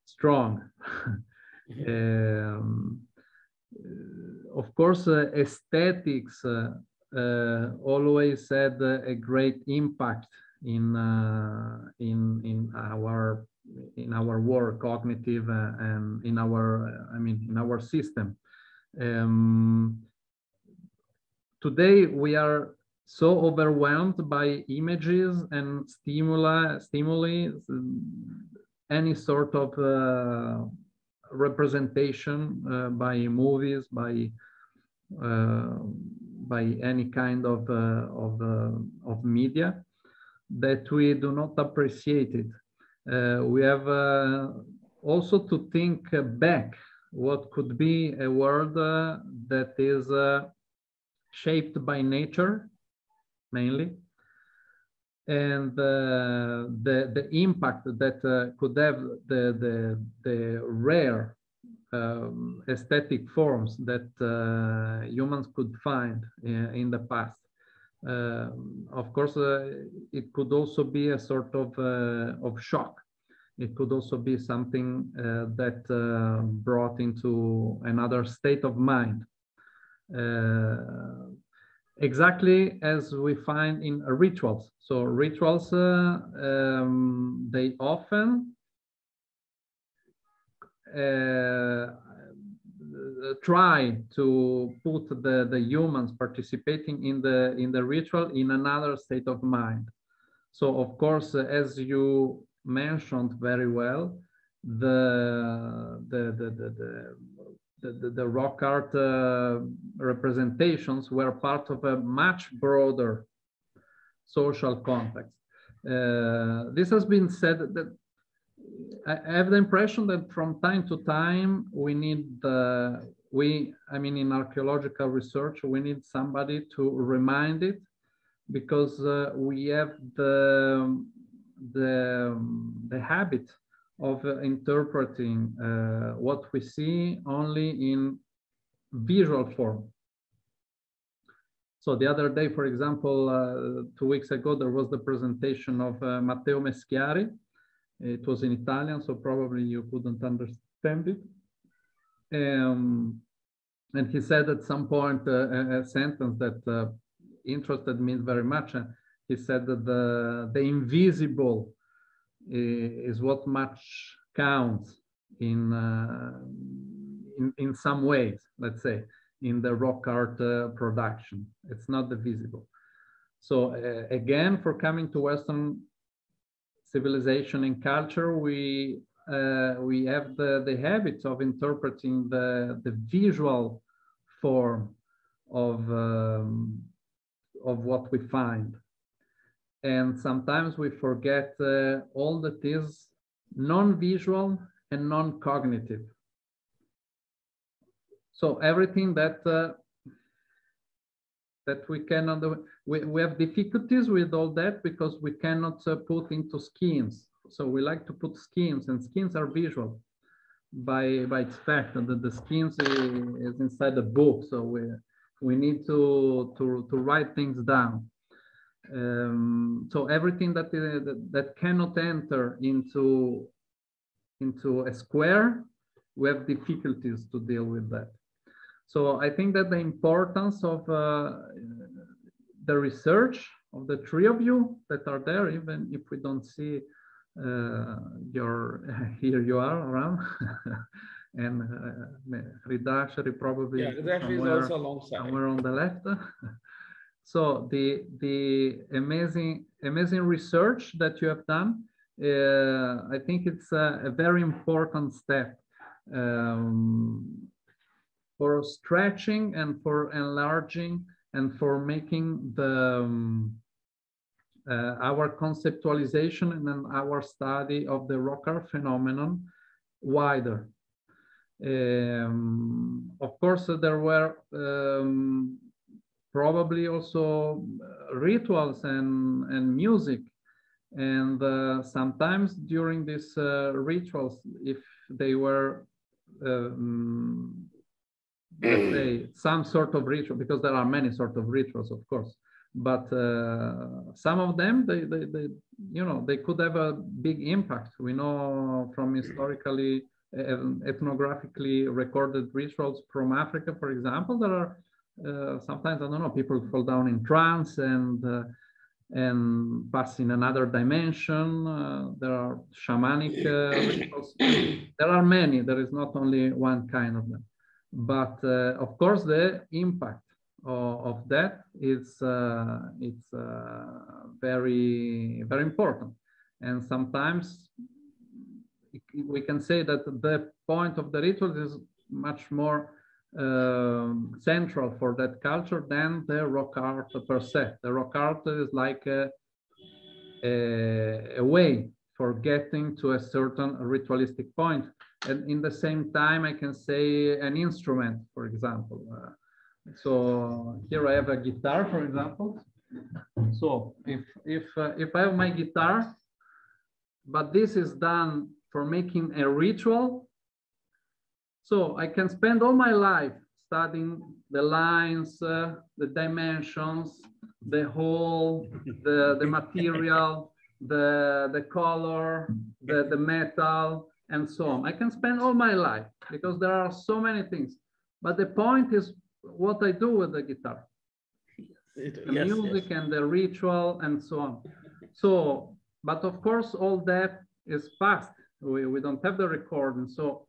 strong. um, of course, uh, aesthetics. Uh, Uh, always had uh, a great impact in uh, in in our in our work, cognitive uh, and in our uh, I mean in our system. Um, today we are so overwhelmed by images and stimuli, stimuli, any sort of uh, representation uh, by movies, by uh, by any kind of uh, of, uh, of media, that we do not appreciate it. Uh, we have uh, also to think back what could be a world uh, that is uh, shaped by nature, mainly, and uh, the, the impact that uh, could have the, the, the rare Um, aesthetic forms that uh, humans could find in, in the past. Uh, of course, uh, it could also be a sort of, uh, of shock. It could also be something uh, that uh, brought into another state of mind. Uh, exactly as we find in rituals. So rituals, uh, um, they often uh, try to put the, the humans participating in the, in the ritual in another state of mind. So of course, as you mentioned very well, the, the, the, the, the, the, the rock art uh, representations were part of a much broader social context. Uh, this has been said that I have the impression that from time to time we need the, uh, we, I mean, in archaeological research, we need somebody to remind it, because uh, we have the, the, the habit of uh, interpreting uh, what we see only in visual form. So the other day, for example, uh, two weeks ago, there was the presentation of uh, Matteo Meschiari. It was in Italian, so probably you couldn't understand it. Um, and he said at some point uh, a, a sentence that uh, interested me very much. Uh, he said that the, the invisible is what much counts in, uh, in, in some ways, let's say, in the rock art uh, production. It's not the visible. So uh, again, for coming to Western civilization and culture, we uh, we have the, the habit of interpreting the, the visual form of, um, of what we find. And sometimes we forget uh, all that is non-visual and non-cognitive. So everything that uh, that we cannot, we, we have difficulties with all that because we cannot uh, put into schemes. So we like to put schemes, and schemes are visual by, by its fact that the schemes is inside the book. So we, we need to, to, to write things down. Um, so everything that, uh, that, that cannot enter into, into a square, we have difficulties to deal with that. So I think that the importance of uh, the research of the three of you that are there, even if we don't see uh, your, here you are, Ram, and uh, Hritaishri probably yeah, Hritaishri somewhere, is also alongside. somewhere on the left. So the, the amazing, amazing research that you have done, uh, I think it's a, a very important step um, for stretching and for enlarging and for making the, um, uh, our conceptualization and then our study of the rock art phenomenon wider. Um, of course, uh, there were um, probably also rituals and, and music. And uh, sometimes during these uh, rituals, if they were, um, let's say, some sort of ritual, because there are many sort of rituals, of course, but uh, some of them, they, they, they, you know, they could have a big impact. We know from historically, ethnographically recorded rituals from Africa, for example, there are Uh, sometimes, I don't know, people fall down in trance and uh, and pass in another dimension. Uh, there are shamanic uh, rituals. There are many. There is not only one kind of them. But uh, of course, the impact of, of that is uh, it's uh, very very important. And sometimes it, we can say that the point of the ritual is much more Um, central for that culture than the rock art per se. The rock art is like a, a, a way for getting to a certain ritualistic point. And in the same time, I can say an instrument, for example. Uh, so here I have a guitar, for example. So if, if, uh, if I have my guitar, but this is done for making a ritual, so I can spend all my life studying the lines, uh, the dimensions, the whole, the, the material, the, the color, the, the metal, and so on. I can spend all my life because there are so many things. But the point is what I do with the guitar. It, the yes, music yes. and the ritual and so on. So, but of course, all that is past. We, we don't have the recording. So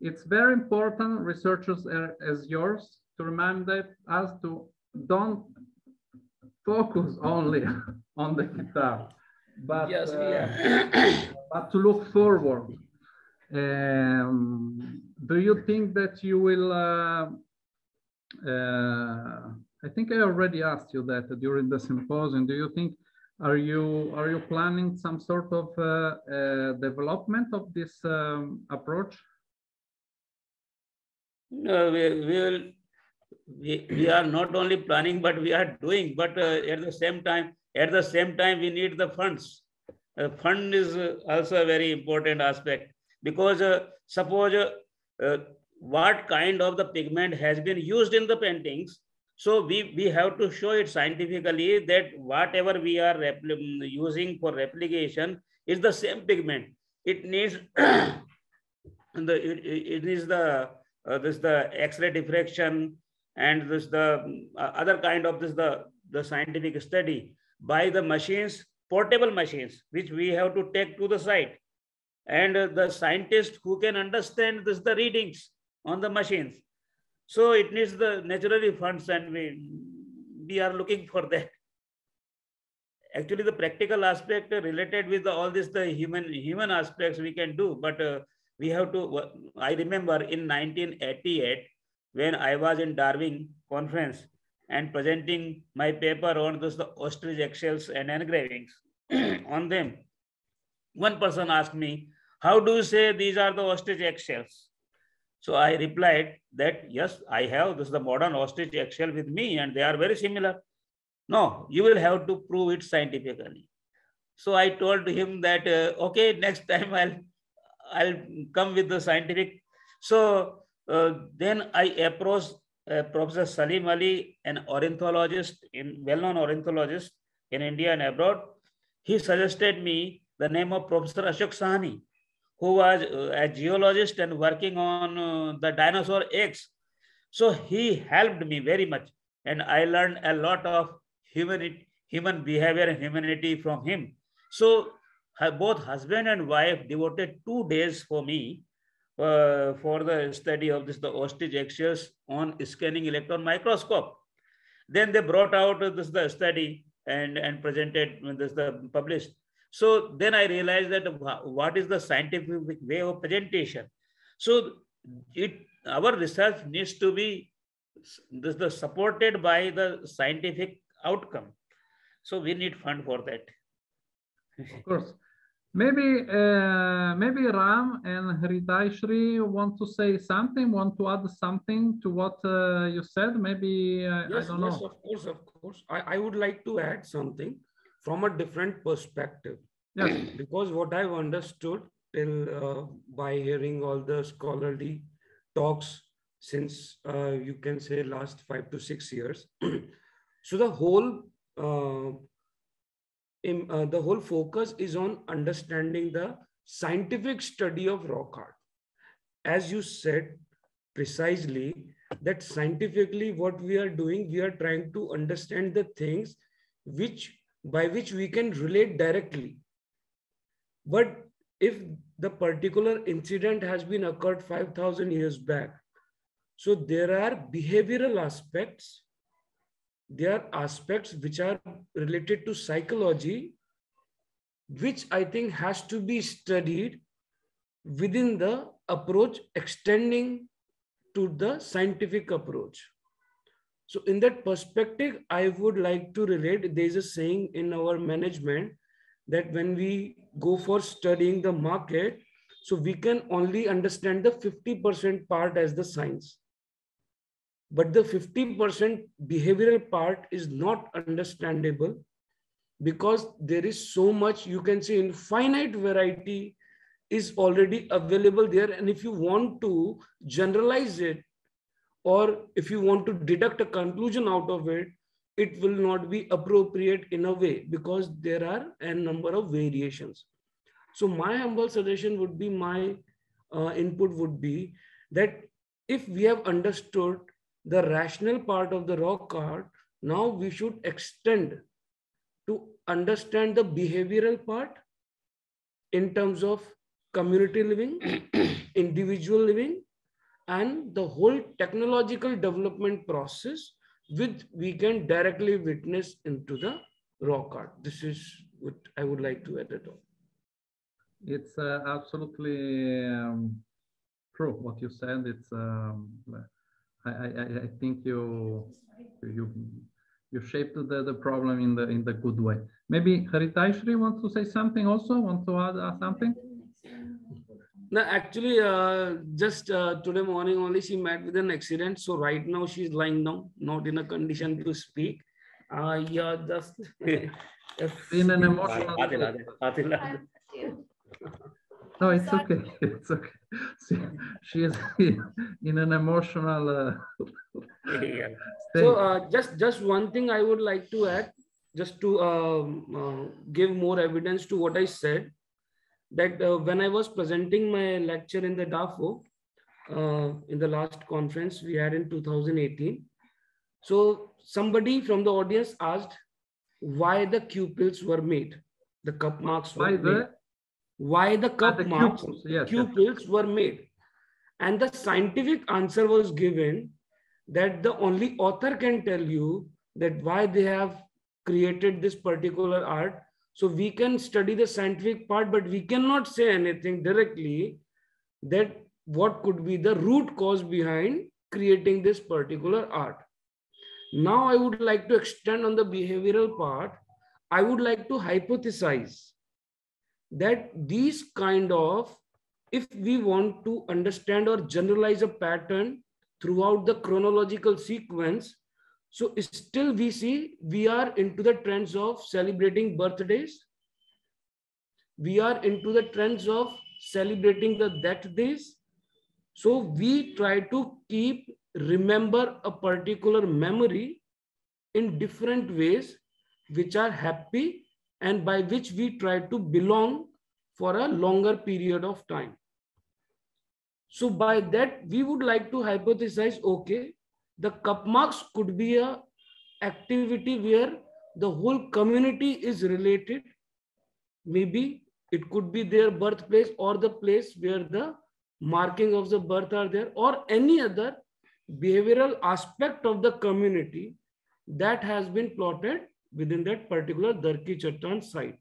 it's very important, researchers as yours, to remind us to don't focus only on the guitar, but, yes, uh, yeah. but to look forward. Um, do you think that you will, uh, uh, I think I already asked you that during the symposium. Do you think, are you are you planning some sort of uh, uh, development of this um, approach? No, we, we will. We, we are not only planning, but we are doing. But uh, at the same time, at the same time, we need the funds. Uh, fund is uh, also a very important aspect, because uh, suppose uh, uh, what kind of the pigment has been used in the paintings. So we, we have to show it scientifically that whatever we are using for replication is the same pigment. It needs the it, it needs the uh, this the X-ray diffraction and this the uh, other kind of this the the scientific study by the machines, portable machines, which we have to take to the site, and uh, the scientists who can understand this the readings on the machines. So it needs the naturally funds, and we, we are looking for that. Actually, the practical aspect related with all this, the human human aspects we can do, but uh, we have to, I remember in nineteen eighty-eight, when I was in Darwin conference and presenting my paper on this, the ostrich eggshells and engravings on them, one person asked me, how do you say these are the ostrich eggshells? So I replied that, yes, I have this the modern ostrich eggshell with me and they are very similar. No, you will have to prove it scientifically. So I told him that, uh, okay, next time I'll, I'll come with the scientific. So uh, then I approached uh, Professor Salim Ali, an ornithologist, in well-known ornithologist in India and abroad. He suggested me the name of Professor Ashok Sahni, who was a geologist and working on uh, the dinosaur eggs. So he helped me very much. And I learned a lot of human, human behavior and humanity from him. So her, both husband and wife devoted two days for me uh, for the study of this, the ostrich eggshells on scanning electron microscope. Then they brought out this, the study and, and presented when this, the published. So then I realized that what is the scientific way of presentation. So it, our research needs to be this, the supported by the scientific outcome. So we need fund for that. Of course. Maybe, uh, maybe Ram and Hritaishri want to say something, want to add something to what uh, you said. Maybe, uh, yes, I don't yes, know. Of course, of course. I, I would like to add something from a different perspective. Yes. Because what I've understood till uh, by hearing all the scholarly talks since uh, you can say last five to six years. So the whole, uh, in, uh, the whole focus is on understanding the scientific study of rock art. As you said precisely, that scientifically what we are doing, we are trying to understand the things which by which we can relate directly. But if the particular incident has been occurred five thousand years back, so there are behavioral aspects, there are aspects which are related to psychology, which I think has to be studied within the approach extending to the scientific approach. So in that perspective, I would like to relate, there is a saying in our management that when we go for studying the market, so we can only understand the fifty percent part as the science. But the fifty percent behavioral part is not understandable because there is so much, you can say infinite variety is already available there. And if you want to generalize it, or if you want to deduct a conclusion out of it, it will not be appropriate in a way because there are a number of variations. So my humble suggestion would be, my uh, input would be that if we have understood the rational part of the rock art, Now we should extend to understand the behavioral part in terms of community living, individual living, and the whole technological development process which we can directly witness into the rock art. This is what I would like to add at all. It's uh, absolutely um, true what you said. It's um, I, I I think you you you shaped the, the problem in the in the good way. Maybe Hritaishri wants to say something also. Want to add, add something? No, actually, uh, just uh, today morning only she met with an accident. So right now she's lying down, not in a condition to speak. Uh, yeah, just in an emotional. No, it's okay. It's okay. She, she is in an emotional. Uh, yeah. So uh, just just one thing I would like to add, just to um, uh, give more evidence to what I said, that uh, when I was presenting my lecture in the D A F O, uh, in the last conference we had in two thousand eighteen, so somebody from the audience asked why the cupils were made, the cup marks were why made. The? Why the cup the marks, cupils, yes, cupils yes. were made. And the scientific answer was given that the only author can tell you that why they have created this particular art. So we can study the scientific part, but we cannot say anything directly that what could be the root cause behind creating this particular art. Now I would like to extend on the behavioral part. I would like to hypothesize that these kind of, if we want to understand or generalize a pattern throughout the chronological sequence, so still we see we are into the trends of celebrating birthdays. We are into the trends of celebrating the death days. So we try to keep, remember a particular memory in different ways, which are happy and by which we try to belong for a longer period of time. So by that, we would like to hypothesize, okay, the cup marks could be an activity where the whole community is related. Maybe it could be their birthplace or the place where the marking of the birth are there, or any other behavioral aspect of the community that has been plotted within that particular Daraki-Chattan site.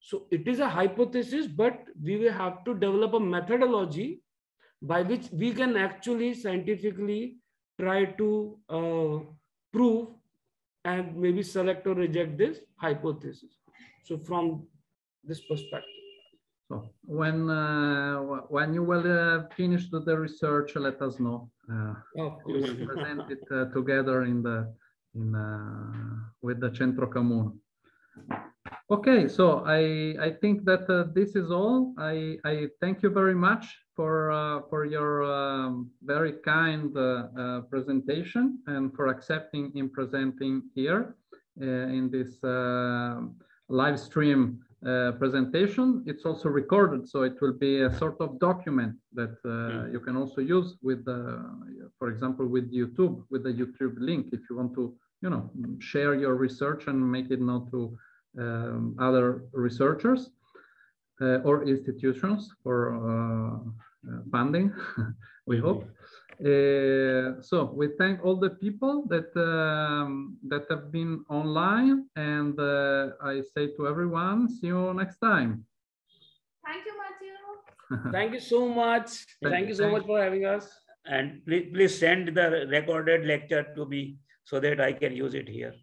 So it is a hypothesis, but we will have to develop a methodology by which we can actually scientifically try to uh, prove and maybe select or reject this hypothesis. So from this perspective. So when uh, when you will uh, finish the research, let us know. Uh, oh, we will present it uh, together in the in uh, with the Centro Camuno. Okay, so I I think that uh, this is all. I I thank you very much for uh, for your um, very kind uh, uh, presentation and for accepting in presenting here uh, in this uh, live stream uh, presentation. It's also recorded, so it will be a sort of document that uh, mm. you can also use with, uh, for example, with YouTube, with the YouTube link, if you want to, you know, share your research and make it known to um, other researchers uh, or institutions for uh, uh, funding, we hope. Uh, so we thank all the people that, um, that have been online, and uh, I say to everyone, see you next time. Thank you, Matthew. Thank you so much. Thank, thank you so thank much you. for having us. And please, please send the recorded lecture to me, so that I can use it here.